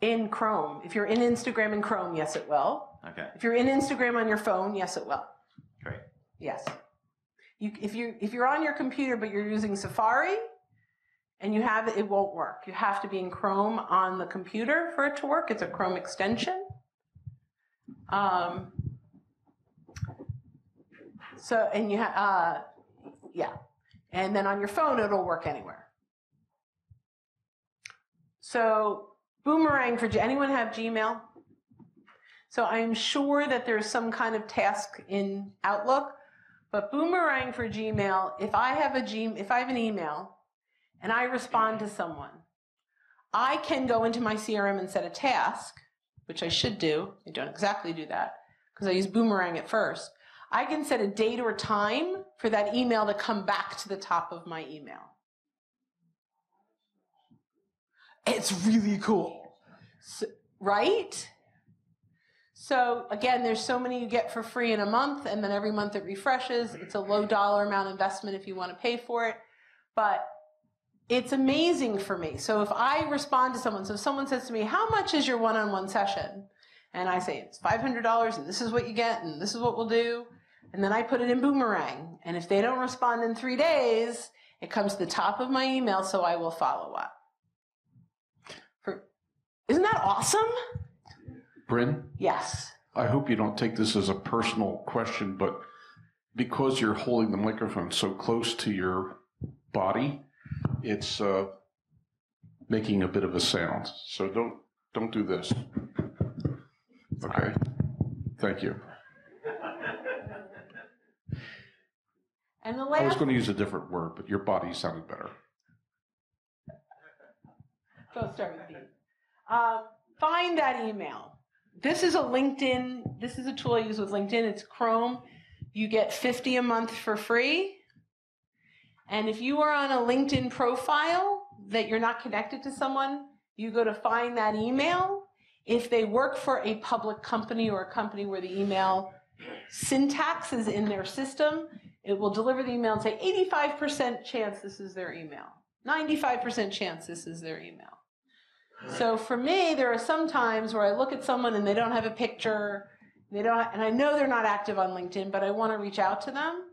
In Chrome. If you're in Instagram and Chrome, yes, it will. Okay. If you're in Instagram on your phone, yes, it will. Great. Yes. You, if, you, if you're on your computer but you're using Safari and you have it, it won't work. You have to be in Chrome on the computer for it to work. It's a Chrome extension. Um, so, and you ha uh, yeah. And then on your phone, it'll work anywhere. So, Boomerang for, anyone have Gmail? So I'm sure that there's some kind of task in Outlook. But Boomerang for Gmail, if I have a Gmail, if I have an email and I respond to someone, I can go into my C R M and set a task, which I should do. I don't exactly do that because I use Boomerang at first. I can set a date or time for that email to come back to the top of my email. It's really cool, so, right? So again, there's so many you get for free in a month, and then every month it refreshes. It's a low dollar amount investment if you want to pay for it, but it's amazing for me. So if I respond to someone, so if someone says to me, how much is your one-on-one session? And I say, it's five hundred dollars, and this is what you get, and this is what we'll do. And then I put it in Boomerang. And if they don't respond in three days, it comes to the top of my email, so I will follow up. For, isn't that awesome? Brynne? Yes. I hope you don't take this as a personal question, but because you're holding the microphone so close to your body, it's uh, making a bit of a sound. So don't don't do this. Okay. Thank you. And the last, I was going to use a different word, but your body sounded better. Don't start with me. Uh, Find That Email. This is a LinkedIn, this is a tool I use with LinkedIn. It's Chrome. You get fifty dollars a month for free. And if you are on a LinkedIn profile that you're not connected to someone, you go to Find That Email. If they work for a public company or a company where the email syntax is in their system, it will deliver the email and say eighty-five percent chance this is their email. ninety-five percent chance this is their email. So for me, there are some times where I look at someone and they don't have a picture, they don't, and I know they're not active on LinkedIn, but I want to reach out to them.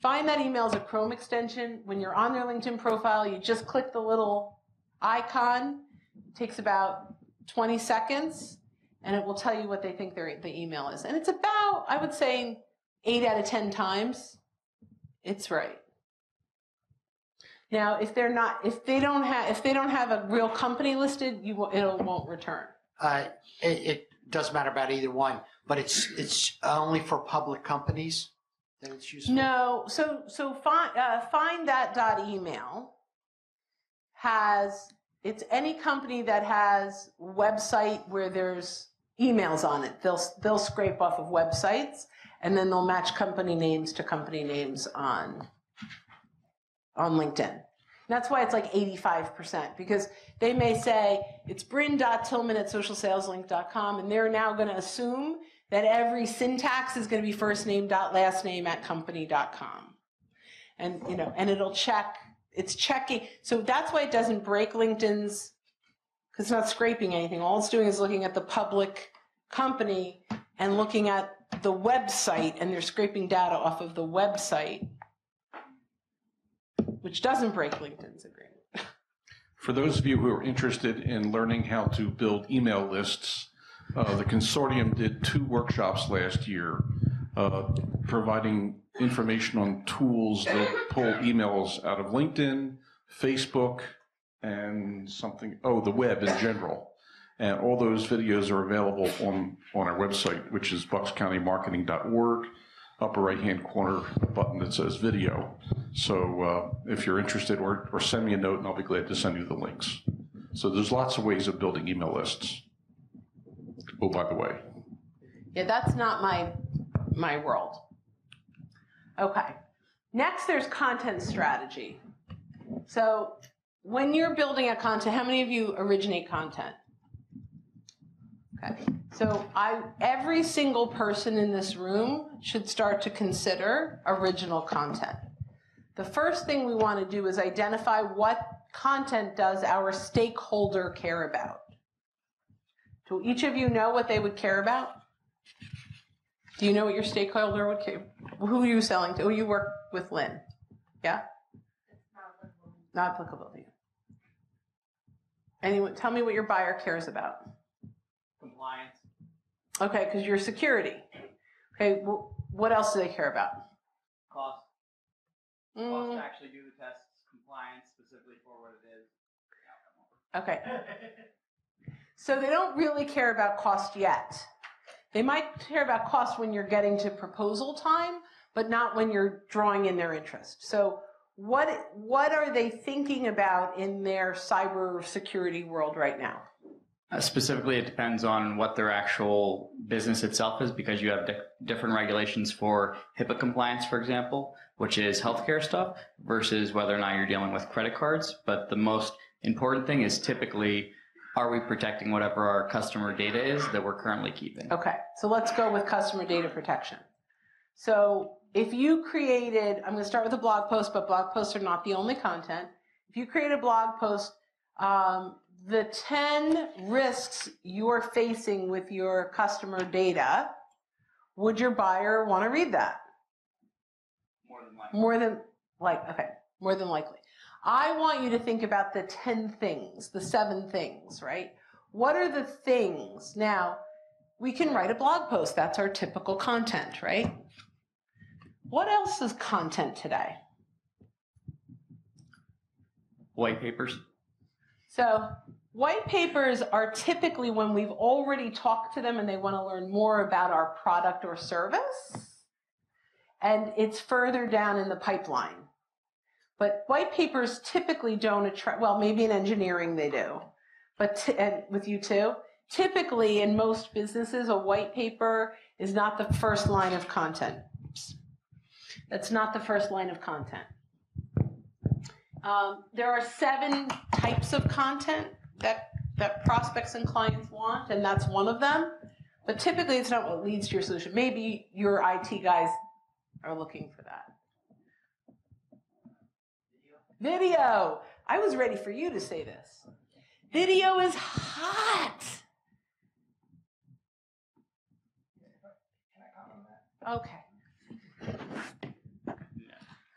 Find That Email is a Chrome extension. When you're on their LinkedIn profile, you just click the little icon. It takes about twenty seconds, and it will tell you what they think their, the email is. And it's about, I would say, eight out of ten times, it's right. Now, if they're not, if they don't have, if they don't have a real company listed, you will, it'll won't return. Uh, it, it doesn't matter about either one, but it's it's only for public companies that it's useful. No, so so find uh, find that dot email has it's any company that has a website where there's emails on it. They'll they'll scrape off of websites and then they'll match company names to company names on. on LinkedIn. And that's why it's like eighty-five percent, because they may say it's Brynne dot Tillman at social sales link dot com, and they're now going to assume that every syntax is going to be first name dot last name at company dot com. And, you know, and it'll check, it's checking. So that's why it doesn't break LinkedIn's, because it's not scraping anything. All it's doing is looking at the public company and looking at the website, and they're scraping data off of the website, which doesn't break LinkedIn's agreement. For those of you who are interested in learning how to build email lists, uh, the consortium did two workshops last year, uh, providing information on tools that pull emails out of LinkedIn, Facebook, and something, oh, the web in general. And all those videos are available on, on our website, which is bucks county marketing dot org. upper right-hand corner button that says video. So uh, if you're interested, or, or send me a note, and I'll be glad to send you the links. So there's lots of ways of building email lists. Oh, by the way. Yeah, that's not my, my world. Okay. Next, there's content strategy. So when you're building a content, how many of you originate content? Okay. So I, every single person in this room should start to consider original content. The first thing we want to do is identify what content does our stakeholder care about. Do each of you know what they would care about? Do you know what your stakeholder would care? Who are you selling to? Oh, you work with Lynn. Yeah? It's not applicable. Not applicable to you. Anyone, tell me what your buyer cares about. Compliance. Okay, because you're security. Okay, well, what else do they care about? Cost. Mm. Cost to actually do the tests, compliance specifically for what it is. Okay. So they don't really care about cost yet. They might care about cost when you're getting to proposal time, but not when you're drawing in their interest. So what, what are they thinking about in their cybersecurity world right now? Uh, specifically, it depends on what their actual business itself is, because you have di different regulations for HIPAA compliance, for example, which is healthcare stuff, versus whether or not you're dealing with credit cards. But the most important thing is typically, are we protecting whatever our customer data is that we're currently keeping? Okay, so let's go with customer data protection. So if you created, I'm going to start with a blog post, but blog posts are not the only content. If you create a blog post, um, the ten risks you're facing with your customer data, would your buyer want to read that? More than likely. More than, like, okay, more than likely. I want you to think about the ten things, the seven things, right? What are the things? Now, we can write a blog post. That's our typical content, right? What else is content today? White papers. So white papers are typically when we've already talked to them and they want to learn more about our product or service, and it's further down in the pipeline. But white papers typically don't attract, well, maybe in engineering they do, but t and with you too, typically in most businesses, a white paper is not the first line of content. That's not the first line of content. Um, there are seven types of content that, that prospects and clients want, and that's one of them. But typically, it's not what leads to your solution. Maybe your I T guys are looking for that. Video. Video. I was ready for you to say this. Video is hot. Can I comment on that? Okay.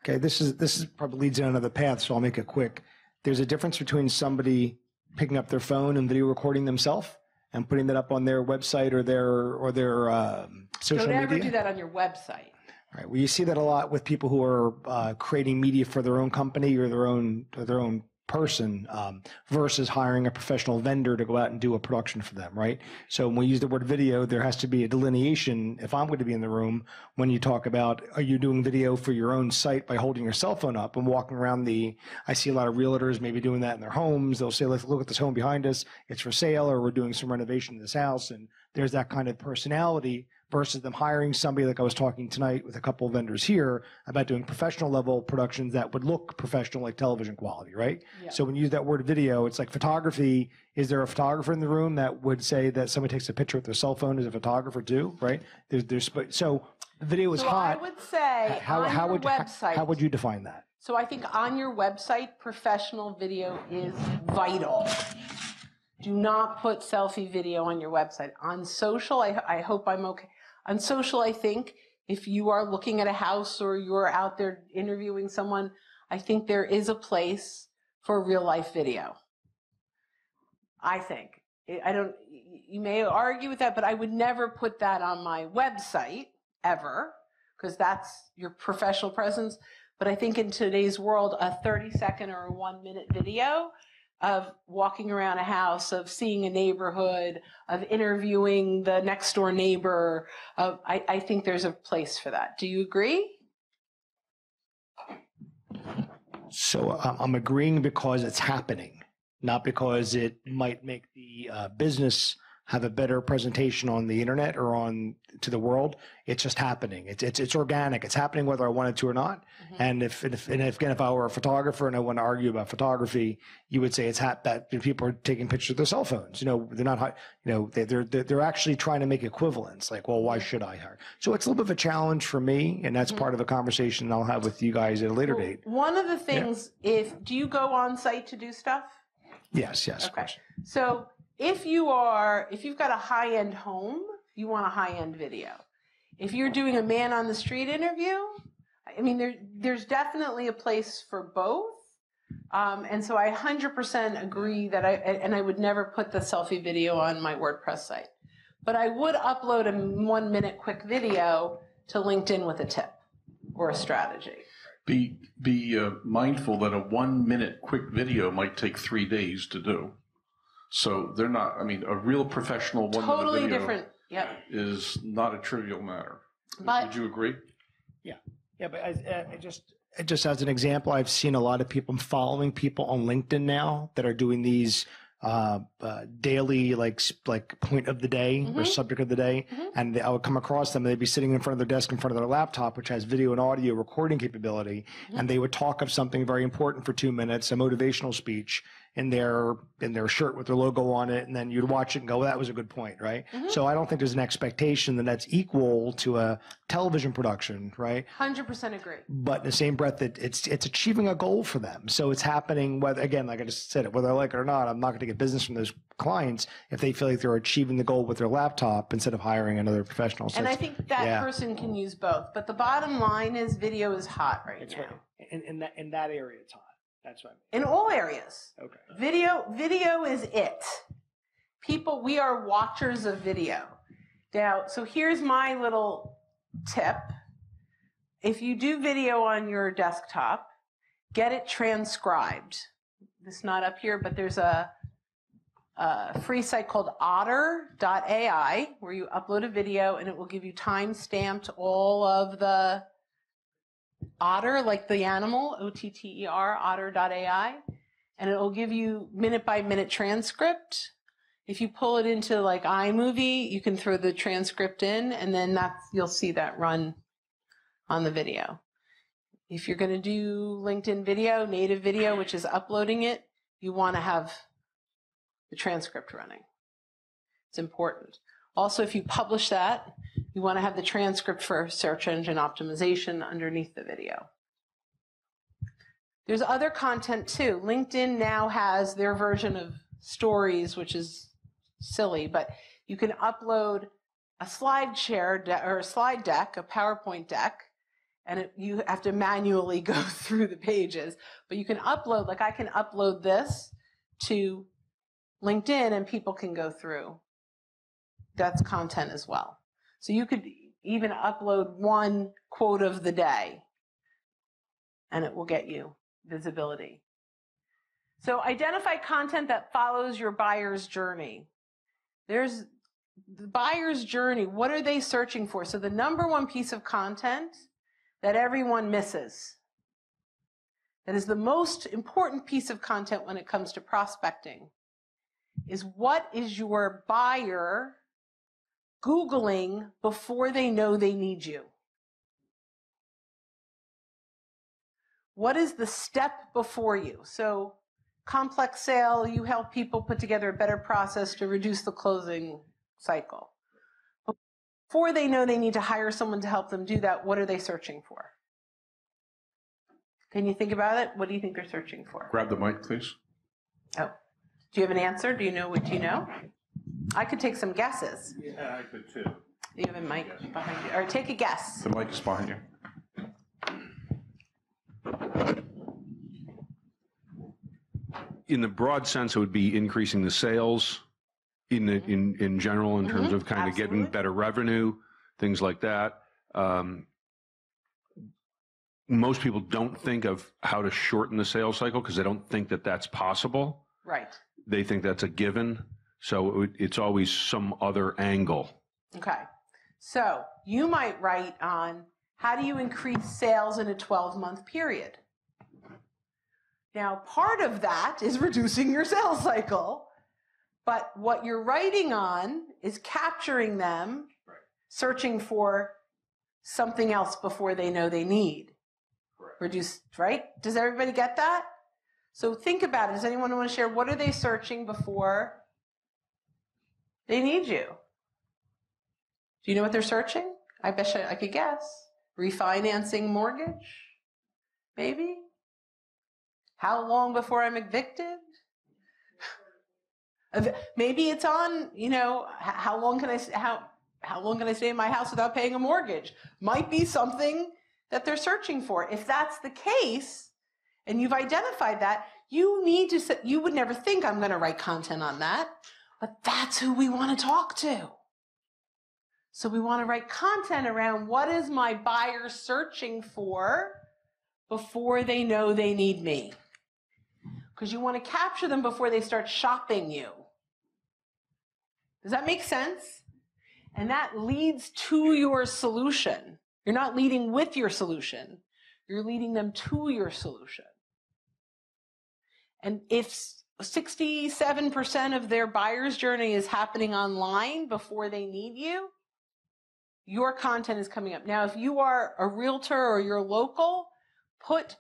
Okay, this is this is probably leads down another path, so I'll make it quick. There's a difference between somebody picking up their phone and video recording themselves and putting that up on their website or their or their um, social media. Don't ever do that on your website. All right. Well, you see that a lot with people who are uh, creating media for their own company or their own or their own person um, versus hiring a professional vendor to go out and do a production for them, right? So when we use the word video, there has to be a delineation. If I'm going to be in the room, when you talk about, are you doing video for your own site by holding your cell phone up and walking around the, I see a lot of realtors maybe doing that in their homes. They'll say, let's look at this home behind us. It's for sale, or we're doing some renovation in this house. And there's that kind of personality versus them hiring somebody, like I was talking tonight with a couple of vendors here, about doing professional level productions that would look professional, like television quality, right? Yeah. So when you use that word video, it's like photography. Is there a photographer in the room that would say that somebody takes a picture with their cell phone as a photographer too, right? There's, there's, so the video is so hot. I would say how, on how your would, website. How would you define that? So I think on your website, professional video is vital. Do not put selfie video on your website. On social, I, I hope I'm okay. On social, I think if you are looking at a house or you're out there interviewing someone, I think there is a place for real life video. I think. I don't, you may argue with that, but I would never put that on my website ever, because that's your professional presence. But I think in today's world, a thirty second or a one minute video of walking around a house, of seeing a neighborhood, of interviewing the next door neighbor. Of, I, I think there's a place for that. Do you agree? So I'm agreeing because it's happening, not because it might make the uh, business have a better presentation on the internet or on to the world. It's just happening. It's it's it's organic. It's happening whether I wanted to or not. Mm-hmm. And if and if, and if again, if I were a photographer and I want to argue about photography, you would say it's hap- that people are taking pictures with their cell phones. You know, they're not. You know, they, they're they're actually trying to make equivalents. Like, well, why should I hire? So it's a little bit of a challenge for me, and that's mm-hmm. part of a conversation I'll have with you guys at a later well, date. One of the things yeah. if do you go on site to do stuff? Yes. Yes. Okay. Of course. So. If you are, if you've got a high-end home, you want a high-end video. If you're doing a man on the street interview, I mean, there, there's definitely a place for both. Um, and so I one hundred percent agree that I, and I would never put the selfie video on my WordPress site. But I would upload a one-minute quick video to LinkedIn with a tip or a strategy. Be, be uh, mindful that a one-minute quick video might take three days to do. So they're not, I mean, a real professional one totally minute video different. Yep. is not a trivial matter. But, would you agree? Yeah. Yeah, but I, I just, just as an example, I've seen a lot of people, I'm following people on LinkedIn now that are doing these uh, uh, daily, like, like point of the day mm-hmm. or subject of the day. Mm-hmm. And I would come across them and they'd be sitting in front of their desk, in front of their laptop, which has video and audio recording capability. Mm-hmm. And they would talk of something very important for two minutes, a motivational speech. in their in their shirt with their logo on it, and then you'd watch it and go, well, that was a good point, right? Mm-hmm. So I don't think there's an expectation that that's equal to a television production, right? one hundred percent agree. But in the same breath, it, it's it's achieving a goal for them. So it's happening, whether again, like I just said, whether I like it or not, I'm not going to get business from those clients if they feel like they're achieving the goal with their laptop instead of hiring another professional. So and I think that yeah. person can use both. But the bottom line is video is hot right it's now. Right. In, in, that, in that area, it's hot. That's right. In all areas. Okay. Video video is it. People, we are watchers of video. Now, so here's my little tip. If you do video on your desktop, get it transcribed. It's not up here, but there's a, a free site called Otter dot A I where you upload a video and it will give you time-stamped all of the Otter, like the animal, O T T E R, Otter dot A I, and it will give you minute-by-minute transcript. If you pull it into like iMovie, you can throw the transcript in, and then that's, you'll see that run on the video. If you're going to do LinkedIn video, native video, which is uploading it, you want to have the transcript running. It's important. Also, if you publish that, you want to have the transcript for search engine optimization underneath the video. There's other content too. LinkedIn now has their version of stories, which is silly, but you can upload a slide share or a slide deck, a PowerPoint deck, and it, you have to manually go through the pages, but you can upload, like I can upload this to LinkedIn and people can go through. That's content as well. So you could even upload one quote of the day and it will get you visibility. So identify content that follows your buyer's journey. There's the buyer's journey. What are they searching for? So the number one piece of content that everyone misses, that is the most important piece of content when it comes to prospecting, is what is your buyer Googling before they know they need you? What is the step before you? So complex sale, you help people put together a better process to reduce the closing cycle. Before they know they need to hire someone to help them do that, what are they searching for? Can you think about it? What do you think they're searching for? Grab the mic, please. Oh, do you have an answer? Do you know what you know? I could take some guesses. Yeah, I could too. You have a mic yes. behind you. Or take a guess. The mic is behind you. In the broad sense, it would be increasing the sales in the, mm-hmm. in, in general in mm-hmm. terms of kind Absolutely. of getting better revenue, things like that. Um, most people don't think of how to shorten the sales cycle because they don't think that that's possible. Right. They think that's a given. So it, it's always some other angle. Okay. So you might write on, how do you increase sales in a twelve-month period? Now, part of that is reducing your sales cycle, but what you're writing on is capturing them, right, searching for something else before they know they need. Correct. Reduce, right? Does everybody get that? So think about it. Does anyone want to share what are they searching before they need you? Do you know what they're searching? I bet you I could guess. Refinancing mortgage, maybe? How long before I'm evicted? Maybe it's on, you know, how long can I how how long can I stay in my house without paying a mortgage? Might be something that they're searching for. If that's the case, and you've identified that, you need to. You would never think I'm going to write content on that, but that's who we want to talk to. So we want to write content around what is my buyer searching for before they know they need me. Because you want to capture them before they start shopping you. Does that make sense? And that leads to your solution. You're not leading with your solution. You're leading them to your solution. And if sixty-seven percent of their buyer's journey is happening online before they need you, your content is coming up. Now, if you are a realtor or you're local, put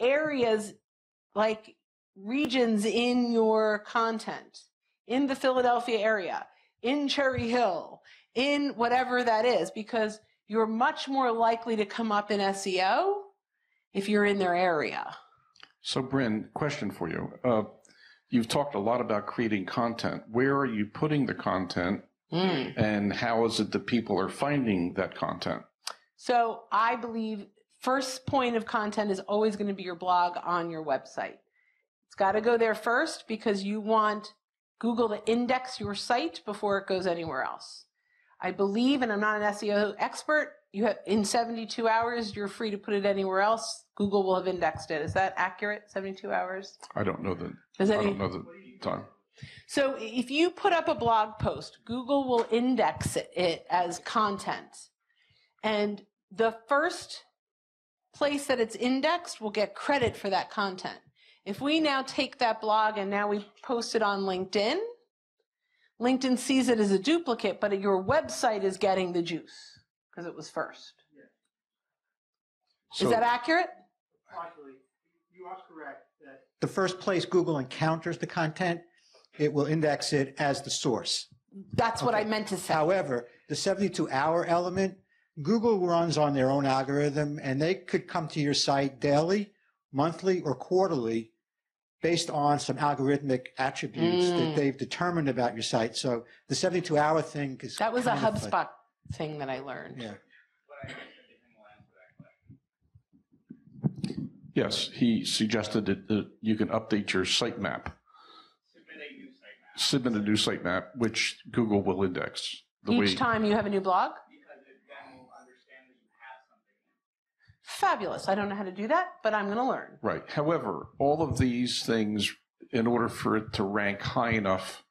areas like regions in your content, in the Philadelphia area, in Cherry Hill, in whatever that is, because you're much more likely to come up in S E O if you're in their area. So, Brynne, question for you. Uh, you've talked a lot about creating content. Where are you putting the content, mm. and how is it that people are finding that content? So I believe first point of content is always going to be your blog on your website. It's got to go there first because you want Google to index your site before it goes anywhere else. I believe, and I'm not an S E O expert, you have in seventy-two hours, you're free to put it anywhere else. Google will have indexed it. Is that accurate? seventy-two hours? I don't know the, I don't know the time. So if you put up a blog post, Google will index it, it as content. And the first place that it's indexed will get credit for that content. If we now take that blog and now we post it on LinkedIn, LinkedIn sees it as a duplicate, but your website is getting the juice because it was first. Yes. So is that accurate? Actually, you are correct that the first place Google encounters the content, it will index it as the source. That's okay. What I meant to say. However, the seventy-two hour element, Google runs on their own algorithm, and they could come to your site daily, monthly, or quarterly, based on some algorithmic attributes mm. that they've determined about your site. So the seventy-two hour thing is that was a HubSpot like, thing that I learned. Yeah. Yes, he suggested that, that you can update your sitemap. Submit a new sitemap. Submit a new sitemap, which Google will index. The Each way time you have a new blog? Because it then will understand that you have something new. Fabulous. I don't know how to do that, but I'm going to learn. Right. However, all of these things, in order for it to rank high enough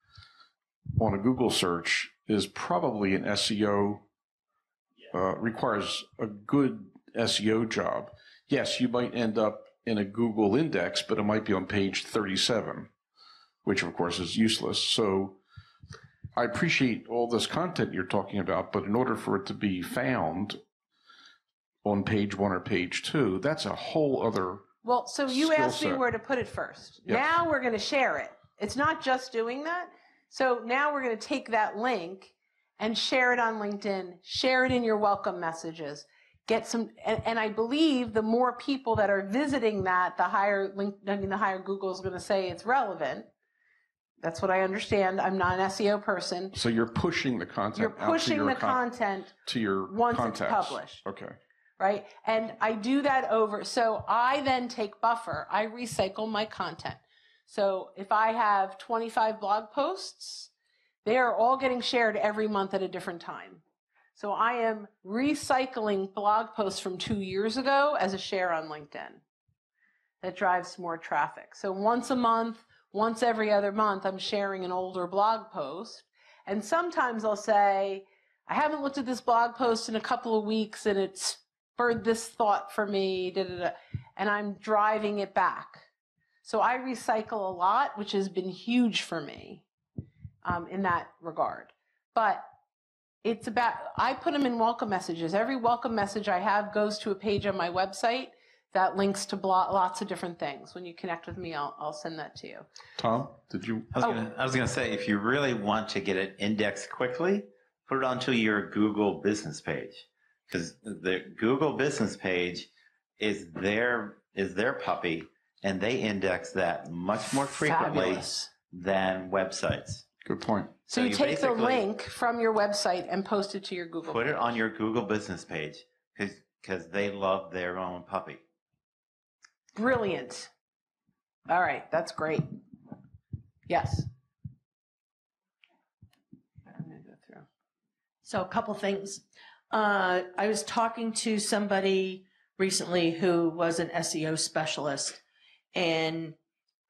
on a Google search, is probably an S E O, uh, requires a good S E O job. Yes, you might end up in a Google index, but it might be on page thirty-seven, which of course is useless. So I appreciate all this content you're talking about, but in order for it to be found on page one or page two, that's a whole other Well, so you asked set. me where to put it first. Yes. Now we're going to share it. It's not just doing that. So now we're going to take that link and share it on LinkedIn, share it in your welcome messages, get some, and, and I believe the more people that are visiting that, the higher link, I mean, the higher Google is going to say it's relevant. That's what I understand. I'm not an S E O person. So you're pushing the content. You're pushing out to your the con content to your once contacts. It's published. Okay. Right. And I do that over. So I then take Buffer. I recycle my content. So if I have twenty-five blog posts, they are all getting shared every month at a different time. So I am recycling blog posts from two years ago as a share on LinkedIn. That drives more traffic. So once a month, once every other month, I'm sharing an older blog post. And sometimes I'll say, I haven't looked at this blog post in a couple of weeks, and it spurred this thought for me, da, da, da, and I'm driving it back. So I recycle a lot, which has been huge for me um, in that regard. But it's about, I put them in welcome messages. Every welcome message I have goes to a page on my website that links to blog, lots of different things. When you connect with me, I'll, I'll send that to you. Tom, did you? I was oh. going to say, if you really want to get it indexed quickly, put it onto your Google business page, because the Google business page is their, is their puppy, and they index that much more frequently Fabulous. than websites. Good point. So, so you, you take the link from your website and post it to your Google Put page. it on your Google business page, because they love their own puppy. Brilliant. All right. That's great. Yes. I'm going to go through. So a couple things. Uh, I was talking to somebody recently who was an S E O specialist, and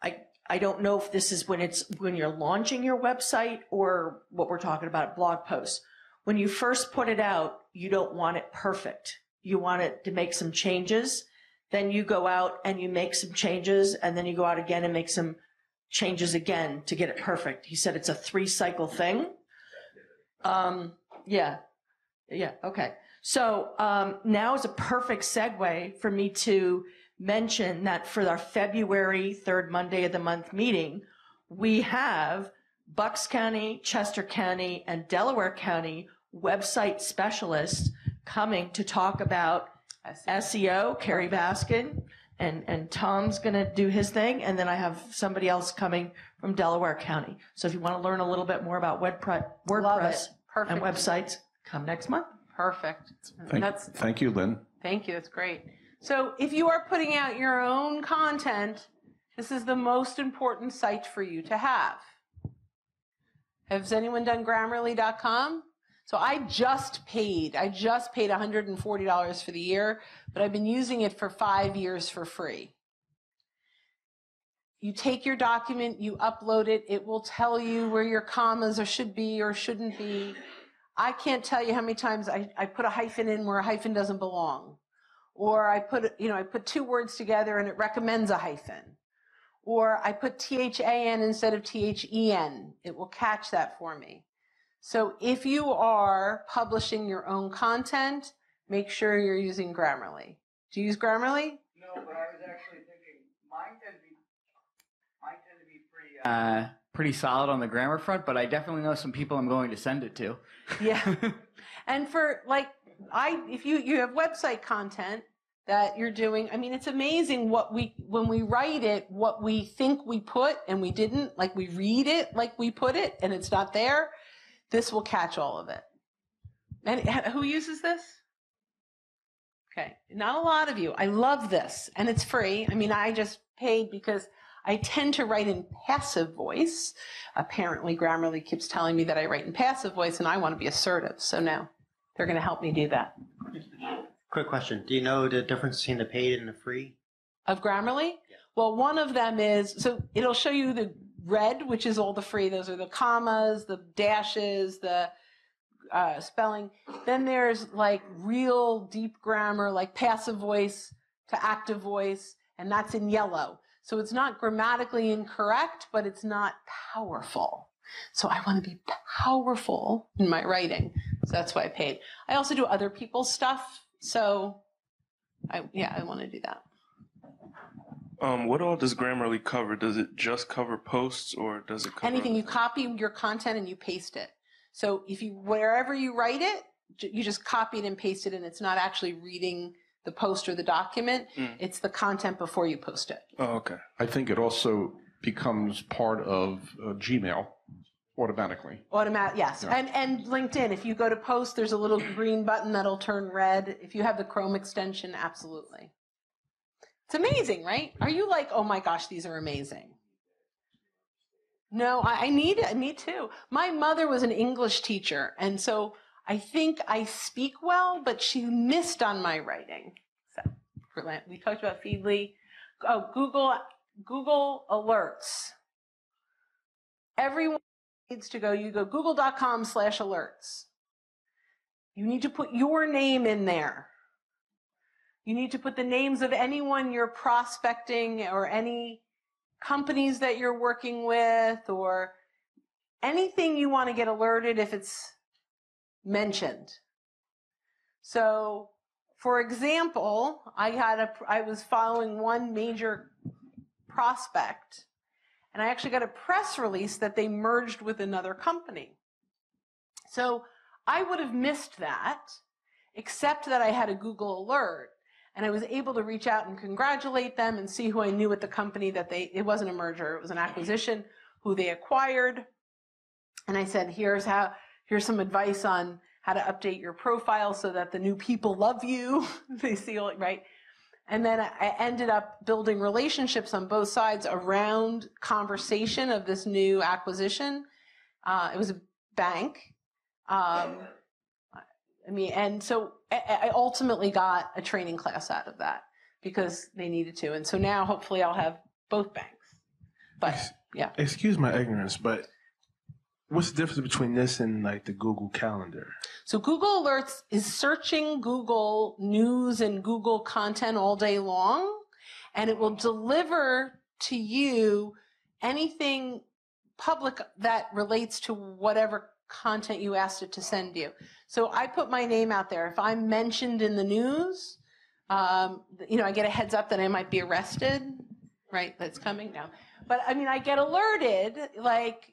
I I don't know if this is when it's when you're launching your website or what we're talking about, blog posts. When you first put it out, you don't want it perfect. You want it to make some changes. Then you go out and you make some changes, and then you go out again and make some changes again to get it perfect. He said it's a three-cycle thing. Um, yeah. Yeah, okay. So um, now is a perfect segue for me to mention that for our February third Monday of the month meeting, we have Bucks County, Chester County, and Delaware County website specialists coming to talk about S E O, Carrie Baskin, and, and Tom's going to do his thing, and then I have somebody else coming from Delaware County. So if you want to learn a little bit more about WordPress, WordPress and websites, come next month. Perfect. Thank, that's, thank you, Lynn. Thank you. That's great. So if you are putting out your own content, this is the most important site for you to have. Has anyone done Grammarly dot com? So I just paid, I just paid one hundred forty dollars for the year, but I've been using it for five years for free. You take your document, you upload it, it will tell you where your commas or should be or shouldn't be. I can't tell you how many times I, I put a hyphen in where a hyphen doesn't belong. Or I put, you know, I put two words together and it recommends a hyphen. Or I put T H A N instead of T H E N. It will catch that for me. So if you are publishing your own content, make sure you're using Grammarly. Do you use Grammarly? No, but I was actually thinking mine tend to be, mine tend to be pretty uh, uh, pretty solid on the grammar front, but I definitely know some people I'm going to send it to. Yeah, and for like I, if you you have website content that you're doing, I mean, it's amazing what we when we write it, what we think we put and we didn't. Like we read it, like we put it, and it's not there. This will catch all of it. And who uses this? Okay, not a lot of you. I love this, and it's free. I mean, I just paid because I tend to write in passive voice. Apparently, Grammarly keeps telling me that I write in passive voice, and I want to be assertive. So now they're going to help me do that. Quick question. Do you know the difference between the paid and the free? Of Grammarly? Yeah. Well, one of them is, so it'll show you the red, which is all the free. Those are the commas, the dashes, the uh, spelling. Then there's like real deep grammar, like passive voice to active voice, and that's in yellow. So it's not grammatically incorrect, but it's not powerful. So I want to be powerful in my writing. So that's why I paid. I also do other people's stuff. So I, yeah, I want to do that. Um, what all does Grammarly cover? Does it just cover posts, or does it cover anything? You copy your content and you paste it. So if you wherever you write it, you just copy it and paste it, and it's not actually reading the post or the document. Mm. It's the content before you post it. Oh, okay. I think it also becomes part of uh, Gmail automatically. Automatic, yes. Yeah. And and LinkedIn. If you go to post, there's a little green button that'll turn red. If you have the Chrome extension, absolutely. It's amazing, right? Are you like, oh my gosh, these are amazing? No, I, I need it. Me too. My mother was an English teacher, and so I think I speak well, but she missed on my writing. So we talked about Feedly. Oh, Google Google Alerts. Everyone needs to go, you go google.com slash alerts. You need to put your name in there. You need to put the names of anyone you're prospecting or any companies that you're working with or anything you want to get alerted if it's mentioned. So, for example, I had a, I was following one major prospect, and I actually got a press release that they merged with another company. So I would have missed that, except that I had a Google alert, and I was able to reach out and congratulate them and see who I knew at the company that they, it wasn't a merger, it was an acquisition, who they acquired. And I said, here's how, here's some advice on how to update your profile so that the new people love you. They see all, right? And then I ended up building relationships on both sides around conversation of this new acquisition. Uh, it was a bank. Um, I mean, and so I ultimately got a training class out of that because they needed to. And so now hopefully I'll have both banks. But yeah. Excuse my ignorance, but what's the difference between this and like the Google Calendar? So Google Alerts is searching Google News and Google content all day long, and it will deliver to you anything public that relates to whatever content you asked it to send you. So I put my name out there. If I'm mentioned in the news, um, you know, I get a heads up that I might be arrested. Right, that's coming now. But I mean, I get alerted, like,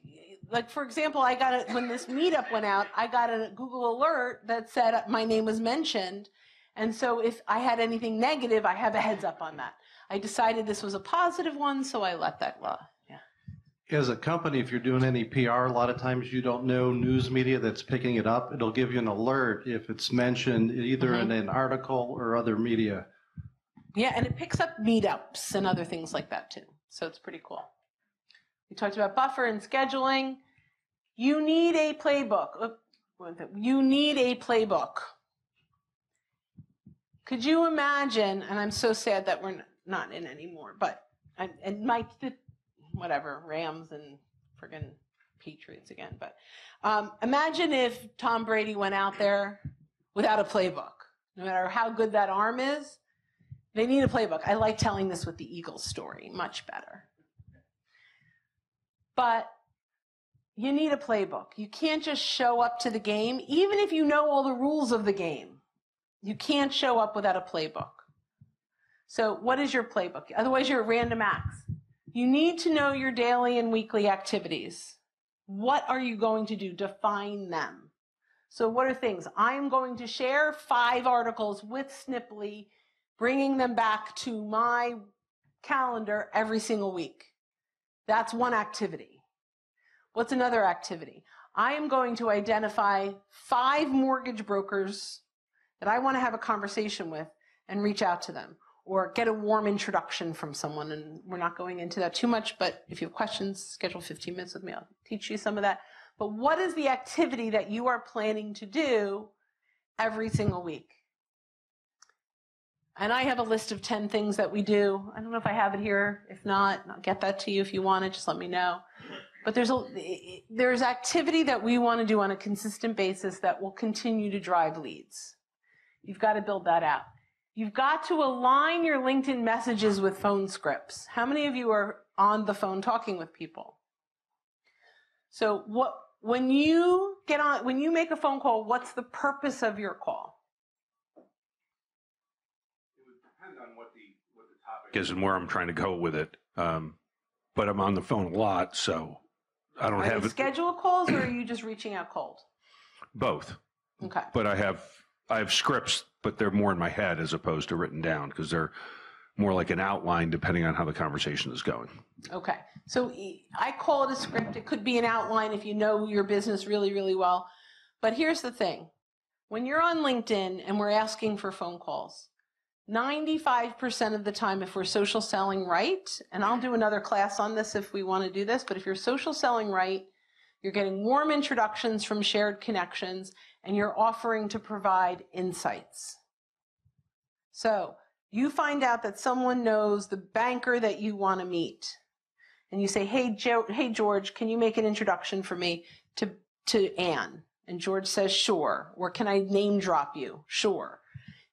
like for example, I got a, when this meetup went out, I got a Google alert that said my name was mentioned, and so if I had anything negative, I have a heads up on that. I decided this was a positive one, so I let that go. Yeah. As a company, if you're doing any P R, a lot of times you don't know news media that's picking it up. It'll give you an alert if it's mentioned either mm-hmm. in an article or other media. Yeah, and it picks up meetups and other things like that, too. So it's pretty cool. We talked about Buffer and scheduling. You need a playbook. You need a playbook. Could you imagine, and I'm so sad that we're not in anymore, but, and Mike, the, whatever, Rams and friggin' Patriots again, but um, imagine if Tom Brady went out there without a playbook. No matter how good that arm is, they need a playbook. I like telling this with the Eagles story much better. But you need a playbook. You can't just show up to the game, even if you know all the rules of the game. You can't show up without a playbook. So what is your playbook? Otherwise, you're a random acts. You need to know your daily and weekly activities. What are you going to do? Define them. So what are things? I'm going to share five articles with Sniply, bringing them back to my calendar every single week. That's one activity. What's another activity? I am going to identify five mortgage brokers that I want to have a conversation with and reach out to them or get a warm introduction from someone. And we're not going into that too much, but if you have questions, schedule fifteen minutes with me. I'll teach you some of that. But what is the activity that you are planning to do every single week? And I have a list of ten things that we do. I don't know if I have it here. If not, I'll get that to you if you want it. Just let me know. But there's a, there's activity that we want to do on a consistent basis that will continue to drive leads. You've got to build that out. You've got to align your LinkedIn messages with phone scripts. How many of you are on the phone talking with people? So what, when you get on, when you make a phone call, what's the purpose of your call? On what the, what the topic is and where I'm trying to go with it. Um, but I'm on the phone a lot, so I don't are have you it. Schedule calls, or are you just reaching out cold? Both. Okay. But I have I have scripts, but they're more in my head as opposed to written down because they're more like an outline depending on how the conversation is going. Okay. So I call it a script. It could be an outline if you know your business really, really well. But here's the thing. When you're on LinkedIn and we're asking for phone calls, ninety-five percent of the time, if we're social selling right, and I'll do another class on this if we want to do this, but if you're social selling right, you're getting warm introductions from shared connections, and you're offering to provide insights. So you find out that someone knows the banker that you want to meet, and you say, hey, jo- hey George, can you make an introduction for me to, to Anne? And George says, sure. Or can I name drop you? Sure.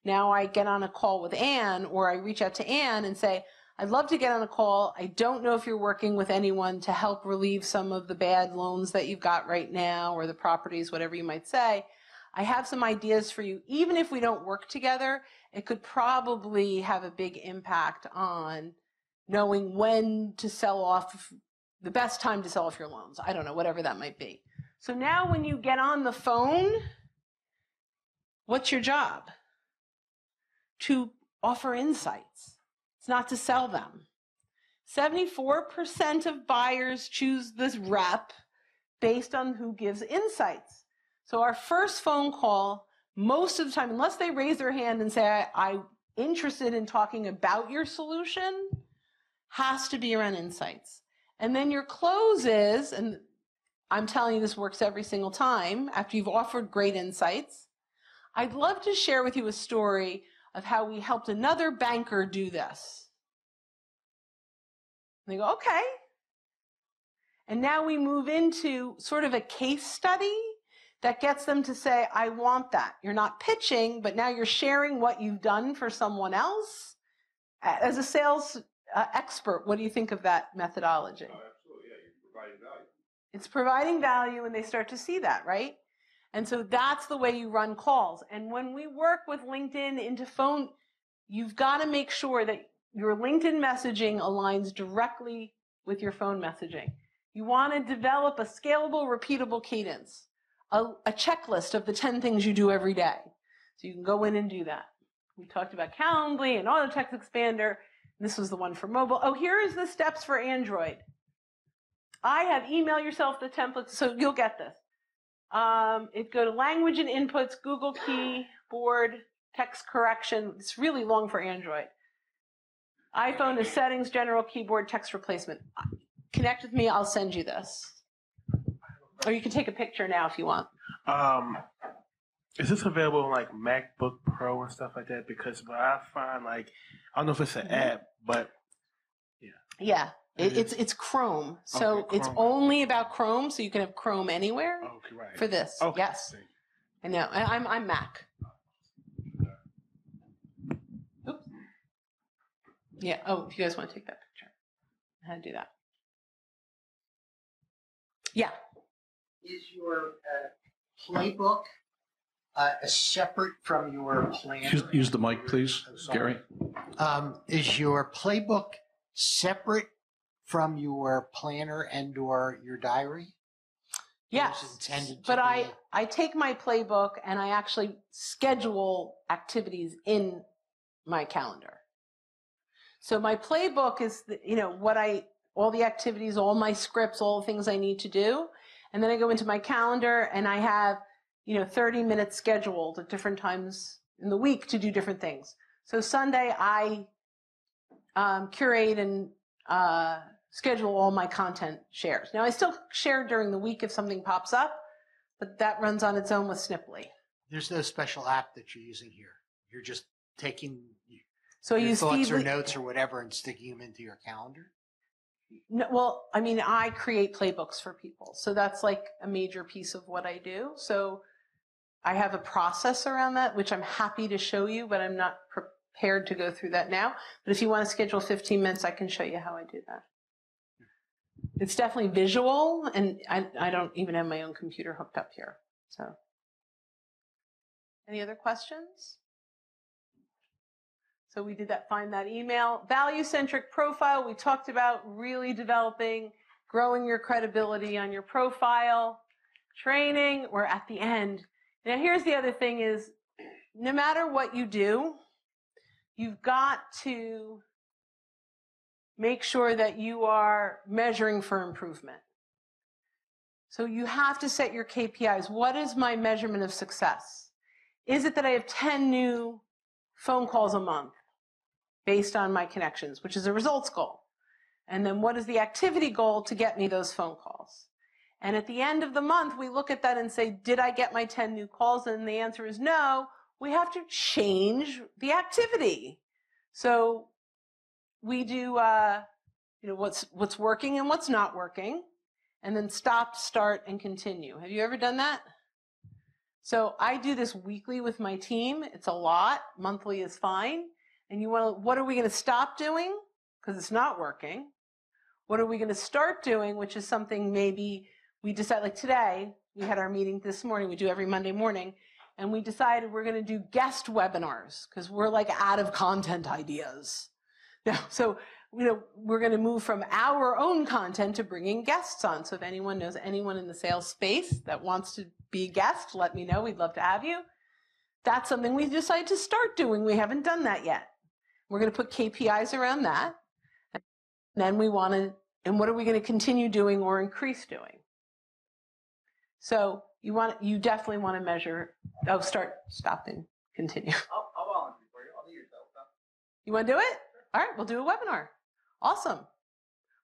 Now I get on a call with Anne, or I reach out to Anne and say, I'd love to get on a call. I don't know if you're working with anyone to help relieve some of the bad loans that you've got right now, or the properties, whatever you might say. I have some ideas for you. Even if we don't work together, it could probably have a big impact on knowing when to sell off, the best time to sell off your loans. I don't know, whatever that might be. So now when you get on the phone, what's your job? To offer insights. It's not to sell them. seventy-four percent of buyers choose this rep based on who gives insights. So our first phone call, most of the time, unless they raise their hand and say, I, I'm interested in talking about your solution, has to be around insights. And then your close is, and I'm telling you this works every single time, after you've offered great insights, I'd love to share with you a story of how we helped another banker do this. And they go, okay. And now we move into sort of a case study that gets them to say, I want that. You're not pitching, but now you're sharing what you've done for someone else. As a sales uh, expert, what do you think of that methodology? Oh, absolutely, yeah, you're providing value. It's providing value, and they start to see that, right? And so that's the way you run calls. And when we work with LinkedIn into phone, you've got to make sure that your LinkedIn messaging aligns directly with your phone messaging. You want to develop a scalable, repeatable cadence, a, a checklist of the ten things you do every day. So you can go in and do that. We talked about Calendly and AutoText Expander. This was the one for mobile. Oh, here is the steps for Android. I have email yourself the templates, so you'll get this. Um, it go to language and inputs, Google Keyboard, text correction. It's really long for Android. iPhone is settings, general keyboard, text replacement. Connect with me. I'll send you this. Or you can take a picture now if you want. Um, is this available on like MacBook Pro and stuff like that? Because what I find, like, I don't know if it's an mm-hmm. app, but yeah. Yeah. It, it's it's Chrome, so okay, Chrome. It's only about Chrome, so you can have Chrome anywhere okay, right. for this. Okay. Yes, I know. I, I'm I'm Mac. Oops. Yeah. Oh, if you guys want to take that picture, how to do that? Yeah. Is your uh, playbook uh, separate from your plan? Use, use the mic, please, Gary. Um, is your playbook separate from your planner and or your diary? Yes, but I, a... I take my playbook and I actually schedule activities in my calendar. So my playbook is, the, you know, what I, all the activities, all my scripts, all the things I need to do. And then I go into my calendar and I have, you know, thirty minutes scheduled at different times in the week to do different things. So Sunday I um, curate and uh, schedule all my content shares. Now, I still share during the week if something pops up, but that runs on its own with Sniply. There's no special app that you're using here. You're just taking so your you thoughts Feedly, or notes or whatever and sticking them into your calendar? No, well, I mean, I create playbooks for people. So that's like a major piece of what I do. So I have a process around that, which I'm happy to show you, but I'm not prepared to go through that now. But if you want to schedule fifteen minutes, I can show you how I do that. It's definitely visual, and I, I don't even have my own computer hooked up here. So, any other questions? So we did that, find that email. Value-centric profile, we talked about really developing, growing your credibility on your profile, training, we're at the end. Now here's the other thing is, no matter what you do, you've got to make sure that you are measuring for improvement. So you have to set your K P Is. What is my measurement of success? Is it that I have ten new phone calls a month based on my connections, which is a results goal? And then what is the activity goal to get me those phone calls? And at the end of the month, we look at that and say, did I get my ten new calls? And the answer is no. We have to change the activity. So we do uh, you know, what's, what's working and what's not working, and then stop, start, and continue. Have you ever done that? So I do this weekly with my team. It's a lot. Monthly is fine. And you want to, what are we going to stop doing? Because it's not working. What are we going to start doing, which is something maybe we decide, like today, we had our meeting this morning, we do every Monday morning, and we decided we're going to do guest webinars because we're like out of content ideas. Now, so, you know, we're going to move from our own content to bringing guests on. So if anyone knows anyone in the sales space that wants to be a guest, let me know. We'd love to have you. That's something we decided to start doing. We haven't done that yet. We're going to put K P Is around that. And then we want to, and what are we going to continue doing or increase doing? So you want, you definitely want to measure, oh, start, stop, and continue. I'll, I'll volunteer for you. I'll do your self stuff. You want to do it? All right, we'll do a webinar. Awesome.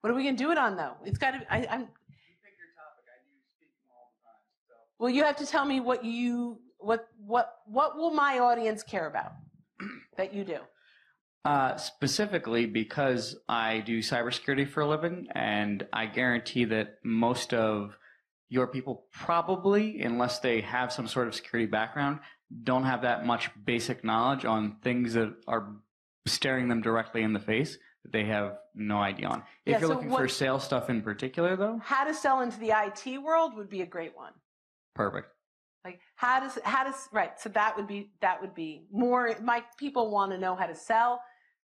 What are we going to do it on, though? It's got to be, I, I'm. You pick your topic. I do speaking all the time. So. Well, you have to tell me what you, what, what, what will my audience care about that you do? Uh, specifically because I do cybersecurity for a living, and I guarantee that most of your people probably, unless they have some sort of security background, don't have that much basic knowledge on things that are staring them directly in the face that they have no idea on. If yeah, you're so looking what, for sales stuff in particular, though, how to sell into the I T world would be a great one. Perfect. Like how does how does right? So that would be that would be more. My people want to know how to sell.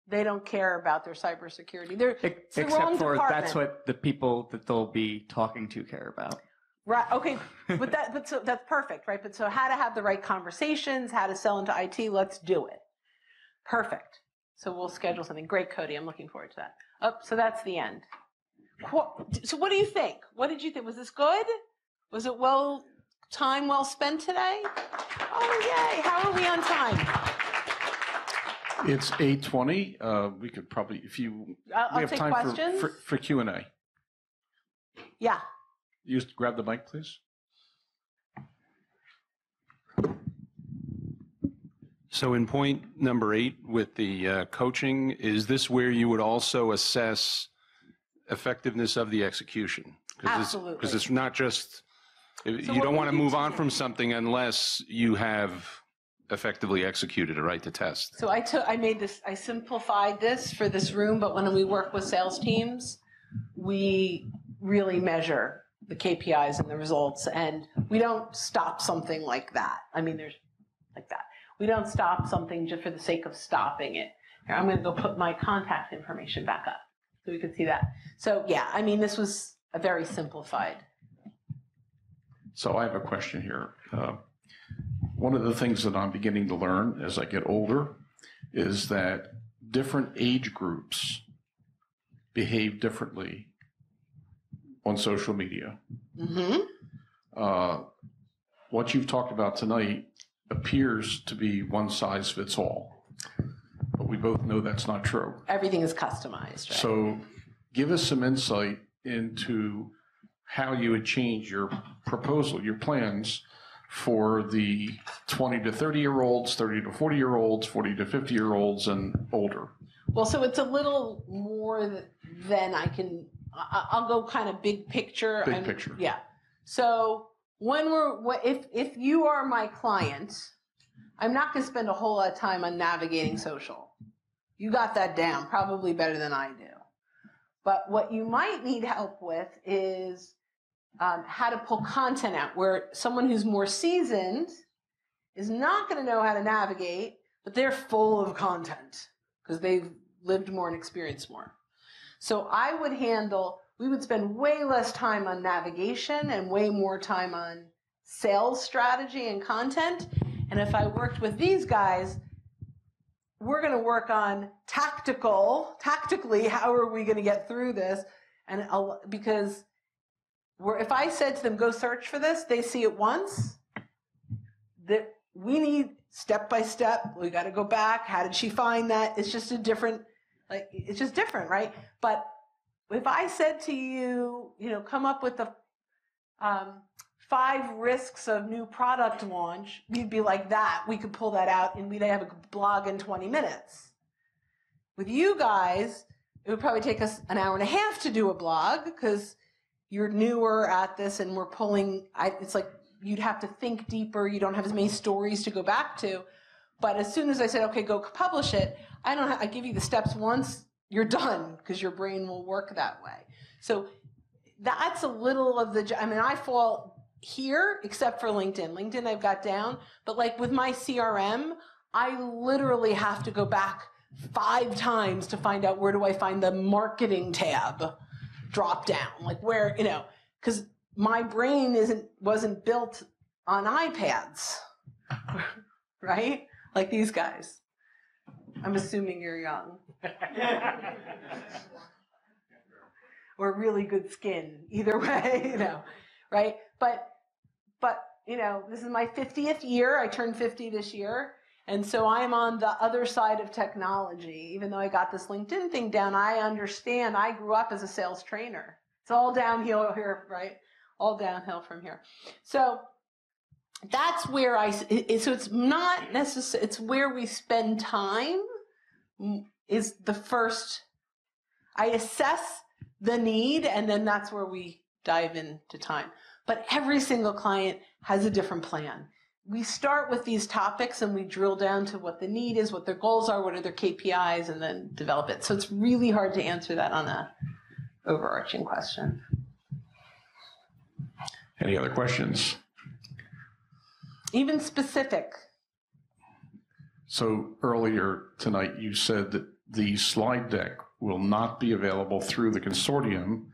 They don't care about their cybersecurity. They're it's the wrong department. Except for that's what the people that they'll be talking to care about. Right. Okay. But that, but so that's perfect, right? But so how to have the right conversations, how to sell into I T. Let's do it. Perfect. So we'll schedule something. Great, Cody. I'm looking forward to that. Oh, so that's the end. So what do you think? What did you think? Was this good? Was it well time well spent today? Oh, yay. How are we on time? It's eight twenty. Uh, we could probably, if you, I'll, we have take time questions. for, for, for Q and A. Yeah. You just grab the mic, please. So in point number eight with the uh, coaching, is this where you would also assess effectiveness of the execution? Cause absolutely. Because it's, it's not just, so you don't want to move on from something unless you have effectively executed it, right, to test. So I took, I made this, I simplified this for this room, but when we work with sales teams, we really measure the K P Is and the results, and we don't stop something like that. I mean, there's like that. We don't stop something just for the sake of stopping it. Here, I'm going to go put my contact information back up so we can see that. So, yeah, I mean, this was a very simplified. So I have a question here. Uh, one of the things that I'm beginning to learn as I get older is that different age groups behave differently on social media. Mm-hmm. Uh, what you've talked about tonight appears to be one size fits all, but we both know that's not true. Everything is customized, right? So give us some insight into how you would change your proposal, your plans for the twenty to thirty year olds, thirty to forty year olds, forty to fifty year olds, and older. Well, so it's a little more than I can, I'll go kind of big picture. Big I'm, picture. Yeah. So when we're, if, if you are my client, I'm not going to spend a whole lot of time on navigating social. You got that down probably better than I do. But what you might need help with is um, how to pull content out, where someone who's more seasoned is not going to know how to navigate, but they're full of content because they've lived more and experienced more. So I would handle, we would spend way less time on navigation and way more time on sales strategy and content. And if I worked with these guys, we're going to work on tactical, tactically, how are we going to get through this? And I'll, because we're, if I said to them, go search for this, they see it once. That we need step by step. We got to go back. How did she find that? It's just a different... Like, it's just different, right? But if I said to you, you know, come up with the um, five risks of new product launch, you'd be like that. We could pull that out and we'd have a blog in twenty minutes. With you guys, it would probably take us an hour and a half to do a blog because you're newer at this and we're pulling, I, it's like you'd have to think deeper. You don't have as many stories to go back to. But as soon as I said, okay, go publish it, I don't. Ha- I give you the steps once, you're done because your brain will work that way. So that's a little of the, I mean, I fall here except for LinkedIn. LinkedIn I've got down, but like with my C R M, I literally have to go back five times to find out where do I find the marketing tab drop down, like where, you know, because my brain isn't wasn't built on iPads, right? Like these guys. I'm assuming you're young. Or really good skin, either way, you know, right? But, but you know, this is my fiftieth year. I turned fifty this year. And so I'm on the other side of technology. Even though I got this LinkedIn thing down, I understand. I grew up as a sales trainer. It's all downhill here, right? All downhill from here. So that's where I, so it's not necessarily, it's where we spend time is the first, I assess the need, and then that's where we dive into time. But every single client has a different plan. We start with these topics and we drill down to what the need is, what their goals are, what are their K P Is, and then develop it. So it's really hard to answer that on a overarching question. Any other questions? Even specific. So earlier tonight you said that the slide deck will not be available through the consortium.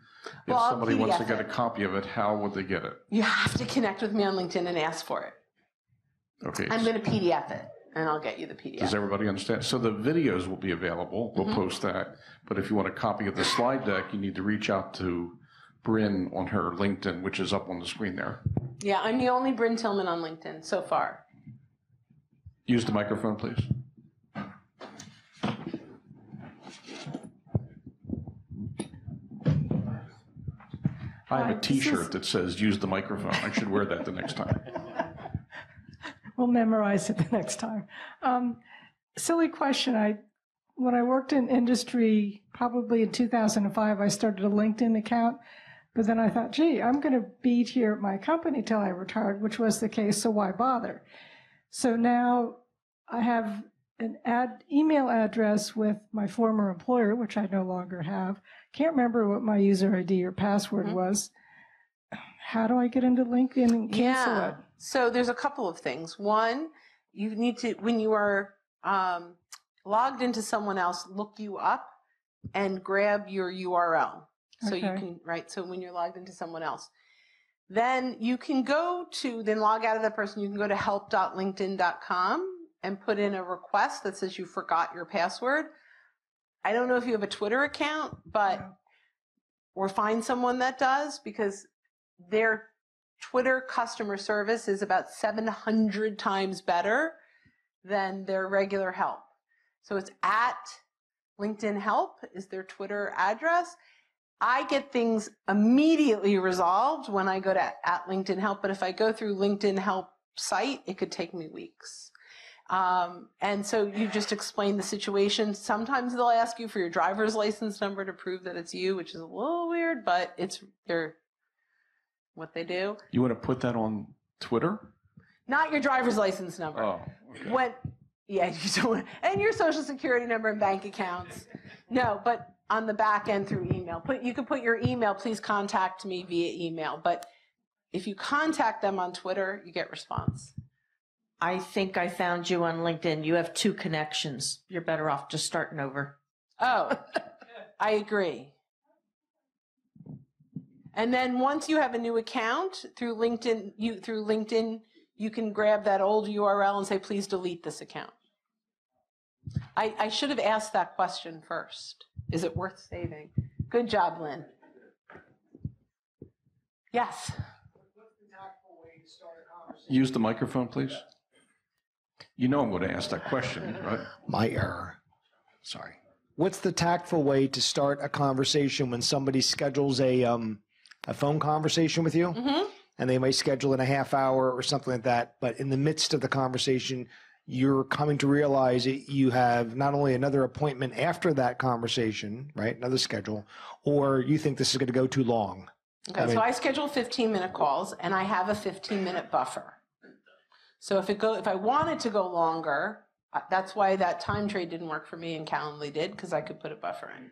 If well, somebody P D F wants to get a copy of it, how would they get it? You have to connect with me on LinkedIn and ask for it. Okay. I'm going to P D F it, and I'll get you the P D F. Does everybody understand? So the videos will be available. We'll mm-hmm. post that. But if you want a copy of the slide deck, you need to reach out to Brynne on her LinkedIn, which is up on the screen there. Yeah, I'm the only Brynne Tillman on LinkedIn so far. Use the microphone, please. I have a T-shirt that says, use the microphone. I should wear that the next time. We'll memorize it the next time. Um, silly question. I, when I worked in industry, probably in two thousand five, I started a LinkedIn account. But then I thought, gee, I'm going to be here at my company till I retired, which was the case, so why bother? So now I have an ad, email address with my former employer, which I no longer have. Can't remember what my user I D or password mm-hmm. was. How do I get into LinkedIn and cancel yeah. it? So there's a couple of things. One, you need to, when you are um, logged into someone else, look you up and grab your U R L. So okay. you can, right, so when you're logged into someone else. Then you can go to, then log out of that person, you can go to help dot linkedin dot com and put in a request that says you forgot your password. I don't know if you have a Twitter account, but, or find someone that does, because their Twitter customer service is about seven hundred times better than their regular help. So it's at LinkedIn Help is their Twitter address. I get things immediately resolved when I go to at LinkedIn Help, but if I go through LinkedIn Help site, it could take me weeks. Um, and so you just explain the situation. Sometimes they'll ask you for your driver's license number to prove that it's you, which is a little weird, but it's they're what they do. You want to put that on Twitter? Not your driver's license number. Oh, okay. When, yeah, you don't want, and your social security number and bank accounts. No, but on the back end through email. Put you can put your email, please contact me via email. But if you contact them on Twitter, you get response. I think I found you on LinkedIn. You have two connections. You're better off just starting over. Oh, I agree. And then once you have a new account through LinkedIn, you through LinkedIn, you can grab that old U R L and say, please delete this account. I, I should have asked that question first. Is it worth saving? Good job, Lynn. Yes. Use the microphone, please. You know I'm going to ask that question, right? My error. Sorry. What's the tactful way to start a conversation when somebody schedules a um, a phone conversation with you? Mm-hmm. And they may schedule in a half hour or something like that, but in the midst of the conversation, you're coming to realize that you have not only another appointment after that conversation, right, another schedule, or you think this is going to go too long. Okay, I mean, so I schedule fifteen minute calls, and I have a fifteen minute buffer. So if it go, if I wanted to go longer, that's why that time trade didn't work for me and Calendly did, because I could put a buffer in.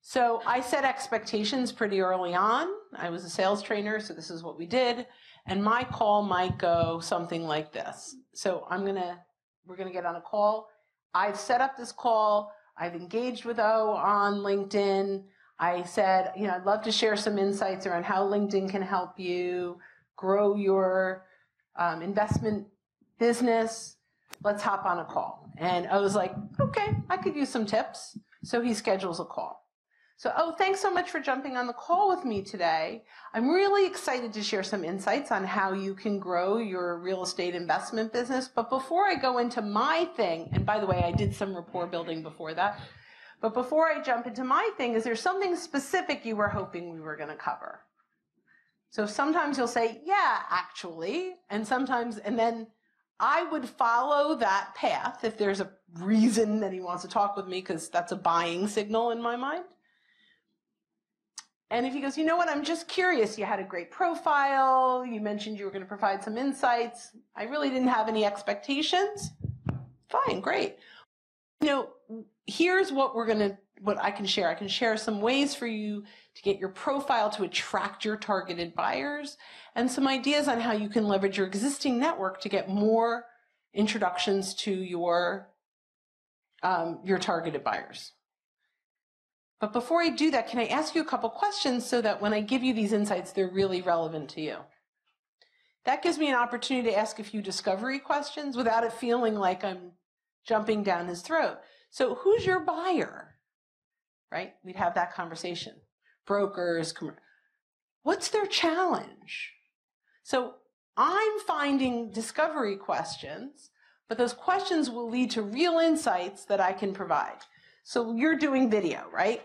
So I set expectations pretty early on. I was a sales trainer, so this is what we did. And my call might go something like this. So I'm gonna, we're gonna get on a call. I've set up this call. I've engaged with O on LinkedIn. I said, you know, I'd love to share some insights around how LinkedIn can help you grow your um, investment business. Let's hop on a call. And O was like, okay, I could use some tips. So he schedules a call. So, oh, thanks so much for jumping on the call with me today. I'm really excited to share some insights on how you can grow your real estate investment business. But before I go into my thing, and by the way, I did some rapport building before that, but before I jump into my thing, is there something specific you were hoping we were going to cover? So sometimes you'll say, yeah, actually, and sometimes, and then I would follow that path if there's a reason that he wants to talk with me, because that's a buying signal in my mind. And if he goes, you know what, I'm just curious, you had a great profile, you mentioned you were going to provide some insights, I really didn't have any expectations, fine, great. You know, here's what we're going to, what I can share. I can share some ways for you to get your profile to attract your targeted buyers and some ideas on how you can leverage your existing network to get more introductions to your, um, your targeted buyers. But before I do that, can I ask you a couple questions so that when I give you these insights, they're really relevant to you? That gives me an opportunity to ask a few discovery questions without it feeling like I'm jumping down his throat. So who's your buyer, right? We'd have that conversation. Brokers, what's their challenge? So I'm finding discovery questions, but those questions will lead to real insights that I can provide. So you're doing video, right?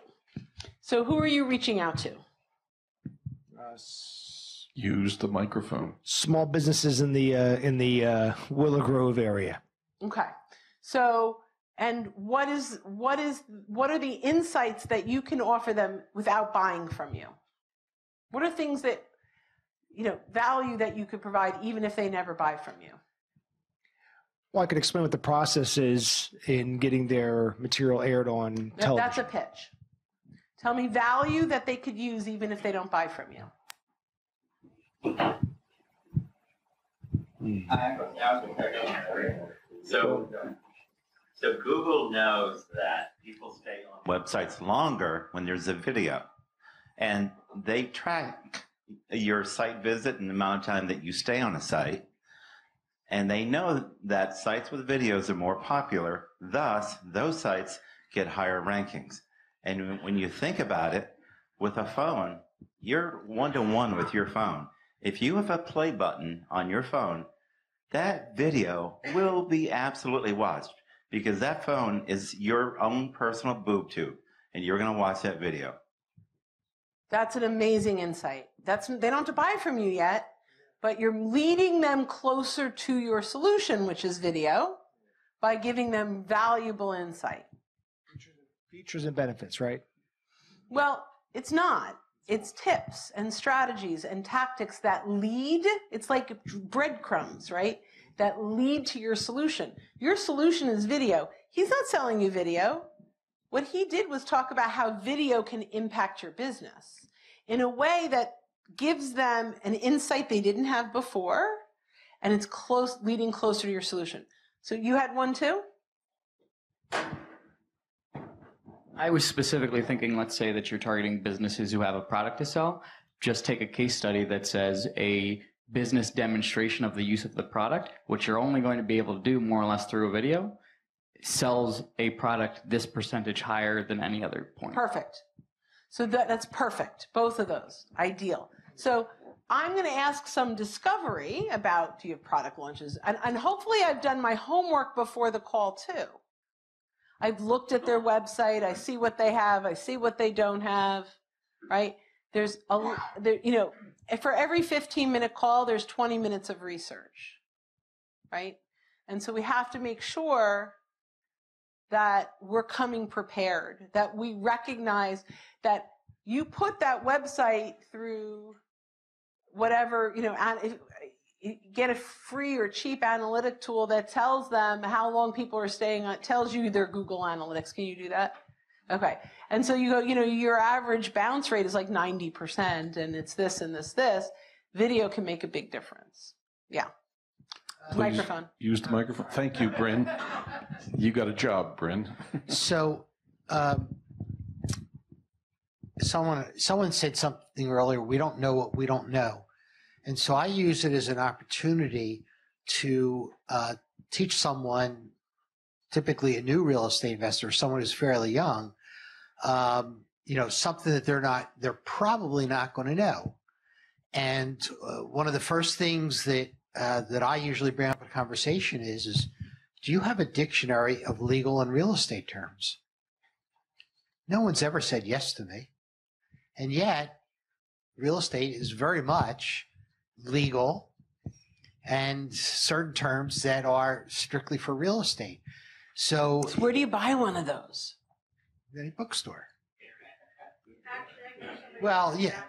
So who are you reaching out to? Uh, use the microphone. Small businesses in the uh, in the uh, Willow Grove area. Okay. So, and what is what is what are the insights that you can offer them without buying from you? What are things that, you know, value that you could provide even if they never buy from you? Well, I could explain what the process is in getting their material aired on television. That's a pitch. Tell me value that they could use even if they don't buy from you. So, so Google knows that people stay on websites longer when there's a video. And they track your site visit and the amount of time that you stay on a site. And they know that sites with videos are more popular, thus those sites get higher rankings. And when you think about it, with a phone, you're one-to-one with your phone. If you have a play button on your phone, that video will be absolutely watched because that phone is your own personal boob tube, and you're going to watch that video. That's an amazing insight. That's, they don't have to buy from you yet. But you're leading them closer to your solution, which is video, by giving them valuable insight. Features and benefits, right? Well, it's not. It's tips and strategies and tactics that lead. It's like breadcrumbs, right? That lead to your solution. Your solution is video. He's not selling you video. What he did was talk about how video can impact your business in a way that gives them an insight they didn't have before, and it's close, leading closer to your solution. So you had one too? I was specifically thinking, let's say that you're targeting businesses who have a product to sell. Just take a case study that says a business demonstration of the use of the product, which you're only going to be able to do more or less through a video, sells a product this percentage higher than any other point. Perfect. So that, that's perfect, both of those, ideal. So I'm going to ask some discovery about, do you have product launches? And, and hopefully I've done my homework before the call too. I've looked at their website, I see what they have, I see what they don't have, right? There's, a, there, you know, for every fifteen minute call, there's twenty minutes of research, right? And so we have to make sure that we're coming prepared, that we recognize that you put that website through whatever, you know, and get a free or cheap analytic tool that tells them how long people are staying on, tells you their Google Analytics. Can you do that? Okay. And so you go, you know, your average bounce rate is like ninety percent and it's this and this, this. Video can make a big difference. Yeah. Please microphone. Use the microphone. Thank you, Brynne. You got a job, Brynne. So, um, someone, someone said something earlier, we don't know what we don't know. And so I use it as an opportunity to uh, teach someone, typically a new real estate investor, someone who's fairly young, um, you know, something that they're not, they're probably not going to know. And uh, one of the first things that uh, that I usually bring up in conversation is, is, do you have a dictionary of legal and real estate terms? No one's ever said yes to me. And yet, real estate is very much legal and certain terms that are strictly for real estate. So, so where do you buy one of those? At a bookstore. Well, yeah.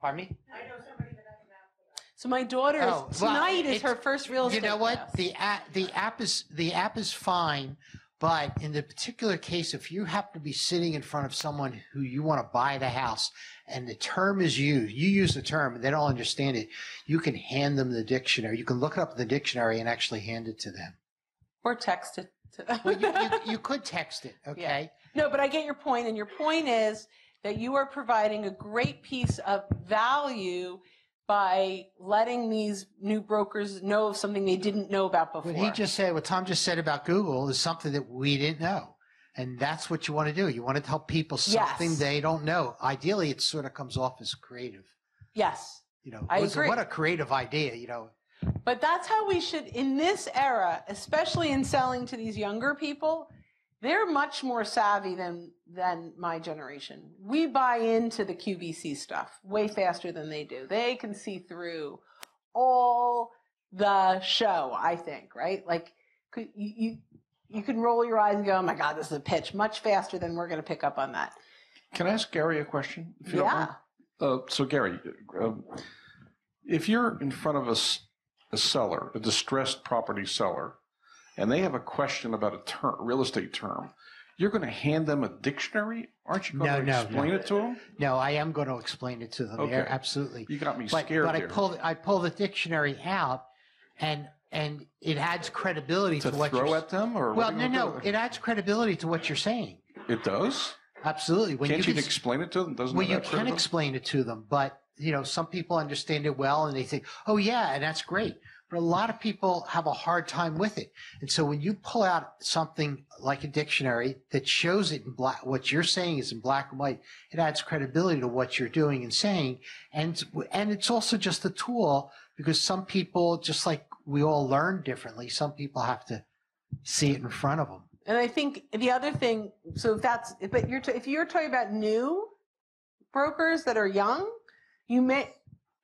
Pardon me? I know somebody that I can ask. So my daughter's oh, well, tonight is her first real estate. You know what? Class. The app, the app is the app is fine, but in the particular case, if you happen to be sitting in front of someone who you want to buy the house and the term is used, you use the term and they don't understand it, you can hand them the dictionary. You can look it up in the dictionary and actually hand it to them. Or text it. To well, you, you, you could text it, okay? Yeah. No, but I get your point, and your point is that you are providing a great piece of value by letting these new brokers know of something they didn't know about before. What he just said, what Tom just said about Google is something that we didn't know. And that's what you want to do. You want to tell people something yes. they don't know. Ideally, it sort of comes off as creative. Yes. You know, I agree. What a creative idea, you know. But that's how we should, in this era, especially in selling to these younger people, they're much more savvy than than my generation. We buy into the Q V C stuff way faster than they do. They can see through all the show, I think, right? Like, you, you, you can roll your eyes and go, oh, my God, this is a pitch, much faster than we're going to pick up on that. Can I ask Gary a question? If you yeah. Don't mind? Uh, so, Gary, uh, if you're in front of a, a seller, a distressed property seller, and they have a question about a term, real estate term, you're going to hand them a dictionary? Aren't you going no, to no, explain no. it to them? No, I am going to explain it to them. Okay. Yeah, absolutely. You got me but, scared But there. I pull, I pull the dictionary out, and and it adds credibility to, to what you're saying. To throw at them? Or well, no, no. It adds credibility to what you're saying. It does? Absolutely. When Can't you, you can, explain it to them? Doesn't well, you can critical? explain it to them, but you know, some people understand it well, and they think, oh, yeah, and that's great. But a lot of people have a hard time with it. And so when you pull out something like a dictionary that shows it in black, what you're saying is in black and white, it adds credibility to what you're doing and saying. And, and it's also just a tool because some people, just like we all learn differently, some people have to see it in front of them. And I think the other thing, so if that's, but you're, if you're talking about new brokers that are young, you may, it,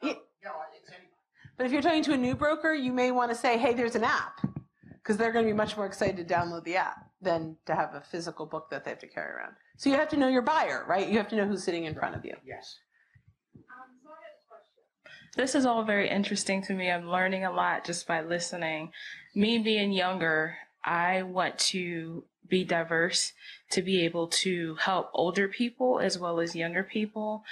no, it's any But if you're talking to a new broker, you may want to say, hey, there's an app, because they're going to be much more excited to download the app than to have a physical book that they have to carry around. So you have to know your buyer, right? You have to know who's sitting in front of you. Yes. Um, so I have a question. This is all very interesting to me. I'm learning a lot just by listening. Me being younger, I want to be diverse to be able to help older people as well as younger people.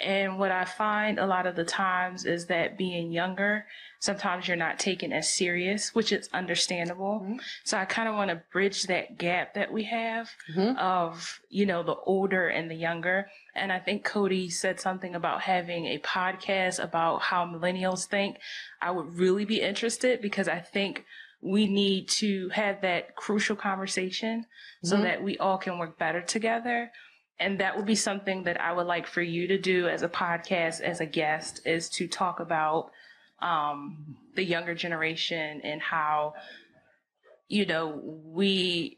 And what I find a lot of the times is that being younger, sometimes you're not taken as serious, which is understandable. Mm-hmm. So I kind of want to bridge that gap that we have mm-hmm. of, you know, the older and the younger. And I think Cody said something about having a podcast about how millennials think. I would really be interested because I think we need to have that crucial conversation so mm-hmm. that we all can work better together. And that would be something that I would like for you to do as a podcast, as a guest, is to talk about um, the younger generation and how, you know, we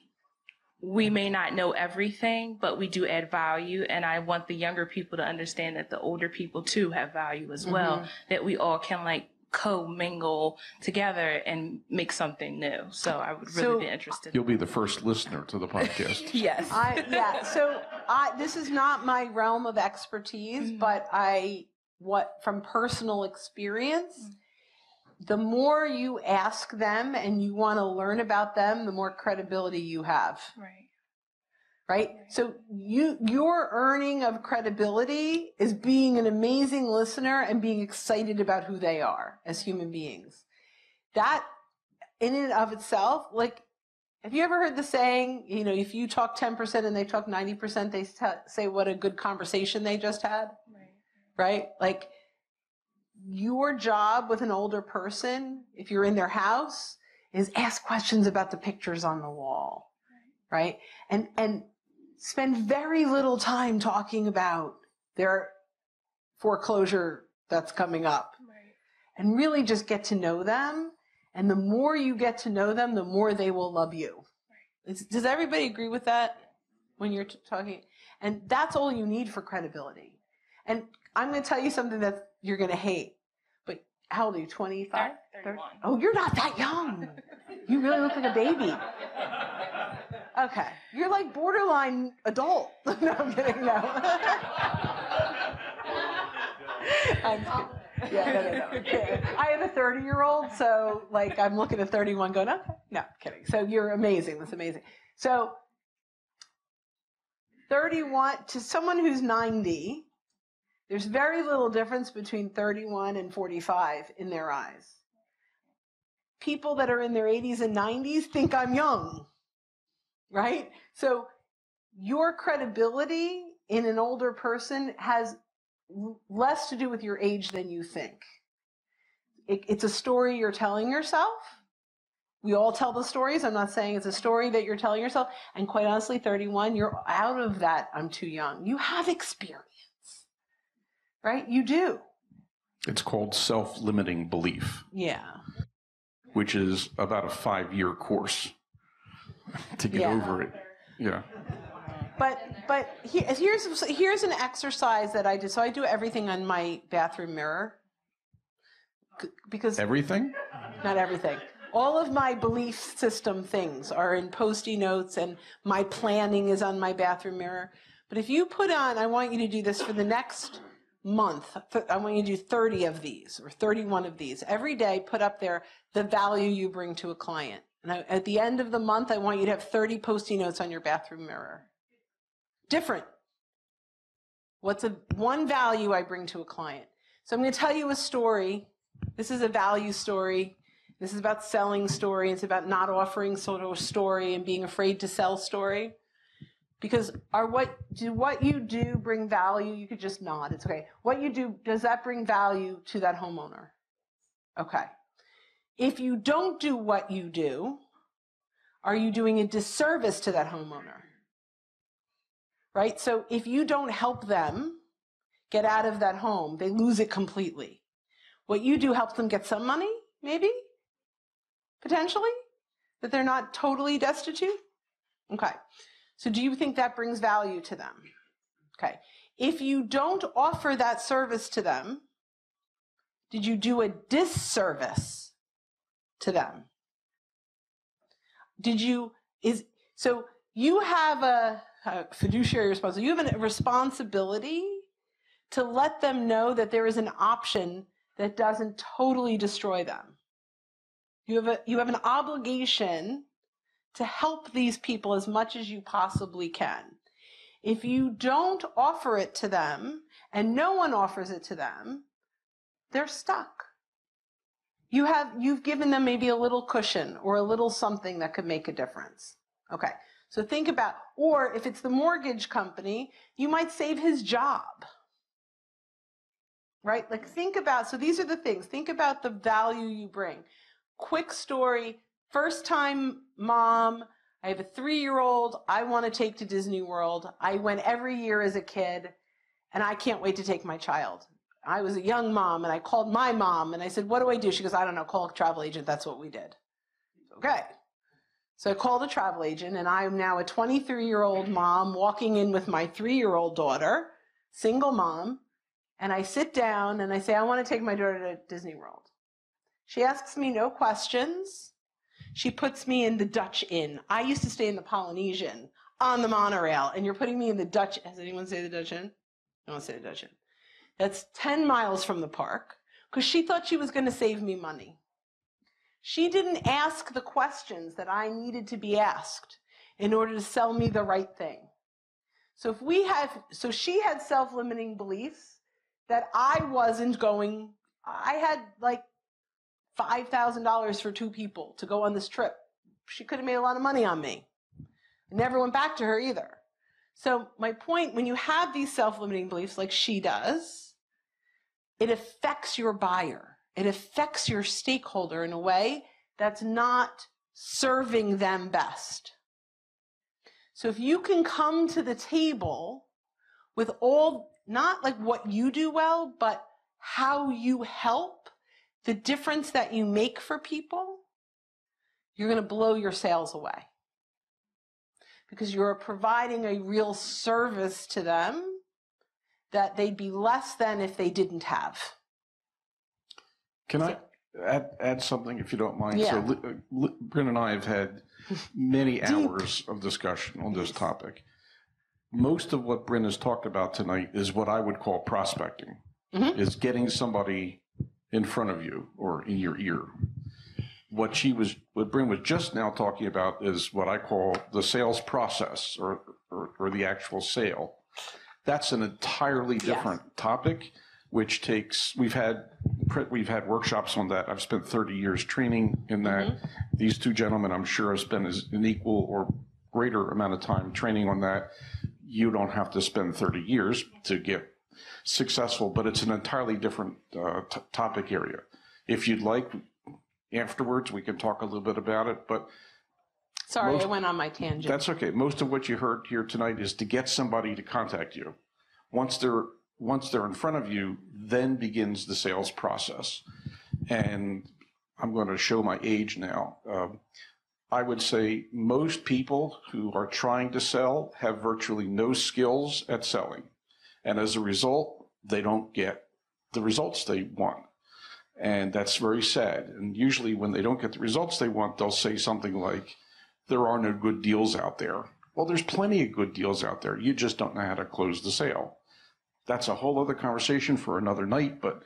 we may not know everything, but we do add value. And I want the younger people to understand that the older people, too, have value as mm-hmm. well, that we all can, like, co-mingle together and make something new. So I would really so, be interested. You'll be the first listener to the podcast. Yes. I, yeah. So I, this is not my realm of expertise, mm-hmm. but I, what from personal experience, mm-hmm. the more you ask them and you want to learn about them, the more credibility you have. Right. Right? So you, your earning of credibility is being an amazing listener and being excited about who they are as human beings. That in and of itself, like, have you ever heard the saying, you know, if you talk ten percent and they talk ninety percent, they say what a good conversation they just had, right? right? Like your job with an older person, if you're in their house, is ask questions about the pictures on the wall, right? And, and, spend very little time talking about their foreclosure that's coming up, right. and really just get to know them. And the more you get to know them, the more they will love you. Right. Is, does everybody agree with that when you're t- talking? And that's all you need for credibility. And I'm going to tell you something that you're going to hate, but how old are you? twenty-five? thirty-one. Oh, you're not that young. You really look like a baby. Okay. You're like borderline adult. No, I'm kidding. No. I'm kidding. Yeah, no, no, no. Okay. I have a thirty-year-old, so like I'm looking at thirty-one going, okay. No, I'm kidding. So you're amazing. That's amazing. So thirty-one, to someone who's ninety, there's very little difference between thirty-one and forty-five in their eyes. People that are in their eighties and nineties think I'm young. Right? So your credibility in an older person has less to do with your age than you think. It, it's a story you're telling yourself. We all tell the stories. I'm not saying it's a story that you're telling yourself. And quite honestly, thirty-one, you're out of that. I'm too young. You have experience, right? You do. It's called self-limiting belief. Yeah. Which is about a five-year course. To get yeah. over it, yeah. But but he, here's here's an exercise that I do. So I do everything on my bathroom mirror because everything, not everything. All of my belief system things are in Post-it notes, and my planning is on my bathroom mirror. But if you put on, I want you to do this for the next month. I want you to do thirty of these or thirty-one of these every day. Put up there the value you bring to a client. And I, at the end of the month, I want you to have thirty Post-it notes on your bathroom mirror. Different. What's a, one value I bring to a client? So I'm going to tell you a story. This is a value story. This is about selling story. It's about not offering sort of story and being afraid to sell story. Because are what do what you do bring value? You could just nod. It's okay. What you do, does that bring value to that homeowner? Okay. If you don't do what you do, are you doing a disservice to that homeowner? Right? So if you don't help them get out of that home, they lose it completely. What you do helps them get some money, maybe, potentially, that they're not totally destitute. Okay. So do you think that brings value to them? Okay. If you don't offer that service to them, did you do a disservice to them? Did you, is, so you have a, a fiduciary responsibility. You have a responsibility to let them know that there is an option that doesn't totally destroy them. You have a, you have an obligation to help these people as much as you possibly can. If you don't offer it to them and no one offers it to them, they're stuck. You have, you've given them maybe a little cushion or a little something that could make a difference. Okay. So think about, or if it's the mortgage company, you might save his job, right? Like think about, so these are the things, think about the value you bring. Quick story. First time mom. I have a three-year-old. I want to take to Disney World. I went every year as a kid and I can't wait to take my child. I was a young mom, and I called my mom, and I said, what do I do? She goes, I don't know, call a travel agent. That's what we did. Okay. So I called a travel agent, and I am now a twenty-three-year-old mom walking in with my three-year-old daughter, single mom, and I sit down, and I say, I want to take my daughter to Disney World. She asks me no questions. She puts me in the Dutch Inn. I used to stay in the Polynesian on the monorail, and you're putting me in the Dutch. Has anyone say the Dutch Inn? No one say the Dutch Inn. That's ten miles from the park, because she thought she was going to save me money. She didn't ask the questions that I needed to be asked in order to sell me the right thing. So if we have, so she had self-limiting beliefs that I wasn't going, I had like five thousand dollars for two people to go on this trip. She could have made a lot of money on me. I never went back to her either. So my point, when you have these self-limiting beliefs like she does, it affects your buyer. It affects your stakeholder in a way that's not serving them best. So if you can come to the table with all, not like what you do well, but how you help, the difference that you make for people, you're going to blow your sales away. Because you're providing a real service to them that they'd be less than if they didn't have. Can I add, add something, if you don't mind? Yeah. So, uh, Brynne and I have had many hours of discussion on this topic. Most of what Brynne has talked about tonight is what I would call prospecting. Mm-hmm. Is getting somebody in front of you or in your ear. What she was, what Brynne was just now talking about is what I call the sales process, or, or, or the actual sale. That's an entirely different yes. topic, which takes, we've had, we've had workshops on that. I've spent thirty years training in that. Mm-hmm. These two gentlemen, I'm sure, have spent an equal or greater amount of time training on that. You don't have to spend thirty years to get successful, but it's an entirely different uh, t topic area. If you'd like, afterwards, we can talk a little bit about it, but... Sorry, most, I went on my tangent. That's okay. Most of what you heard here tonight is to get somebody to contact you. Once they're, once they're in front of you, then begins the sales process. And I'm going to show my age now. Um, I would say most people who are trying to sell have virtually no skills at selling. And as a result, they don't get the results they want. And that's very sad. And usually when they don't get the results they want, they'll say something like, there are no good deals out there. Well, there's plenty of good deals out there. You just don't know how to close the sale. That's a whole other conversation for another night, but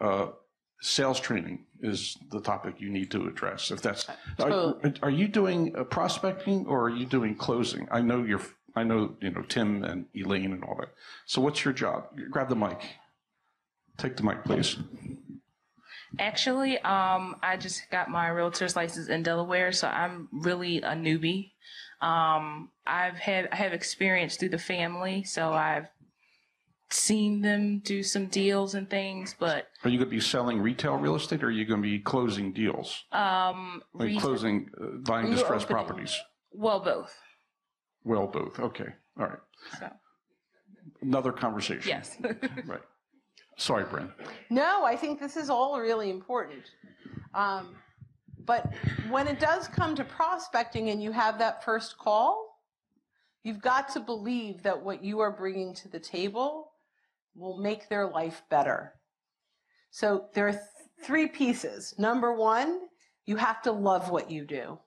uh, sales training is the topic you need to address. If that's, are, are you doing prospecting or are you doing closing? I know you're, I know, you know, Tim and Elaine and all that. So what's your job? Grab the mic. Take the mic, please. Actually, um, I just got my realtor's license in Delaware, so I'm really a newbie. Um, I've had I have experience through the family, so I've seen them do some deals and things. But are you going to be selling retail real estate, or are you going to be closing deals? Um, like closing, uh, buying distressed properties. Well, both. Well, both. Okay, all right. So. Another conversation. Yes. Right. Sorry, Brynne. No, I think this is all really important. Um, but when it does come to prospecting and you have that first call, you've got to believe that what you are bringing to the table will make their life better. So there are th- three pieces. Number one, you have to love what you do.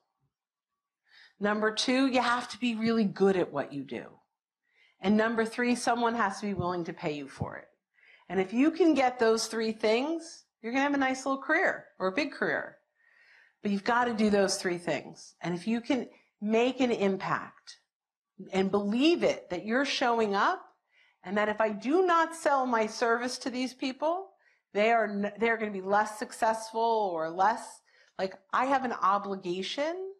Number two, you have to be really good at what you do. And number three, someone has to be willing to pay you for it. And if you can get those three things, you're going to have a nice little career or a big career. But you've got to do those three things. And if you can make an impact and believe it, that you're showing up, and that if I do not sell my service to these people, they are, they're going to be less successful or less, like I have an obligation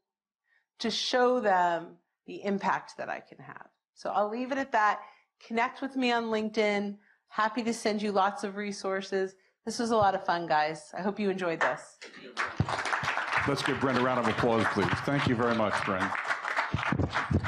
to show them the impact that I can have. So I'll leave it at that. Connect with me on LinkedIn. Happy to send you lots of resources. This was a lot of fun, guys. I hope you enjoyed this. Let's give Brynne a round of applause, please. Thank you very much, Brynne.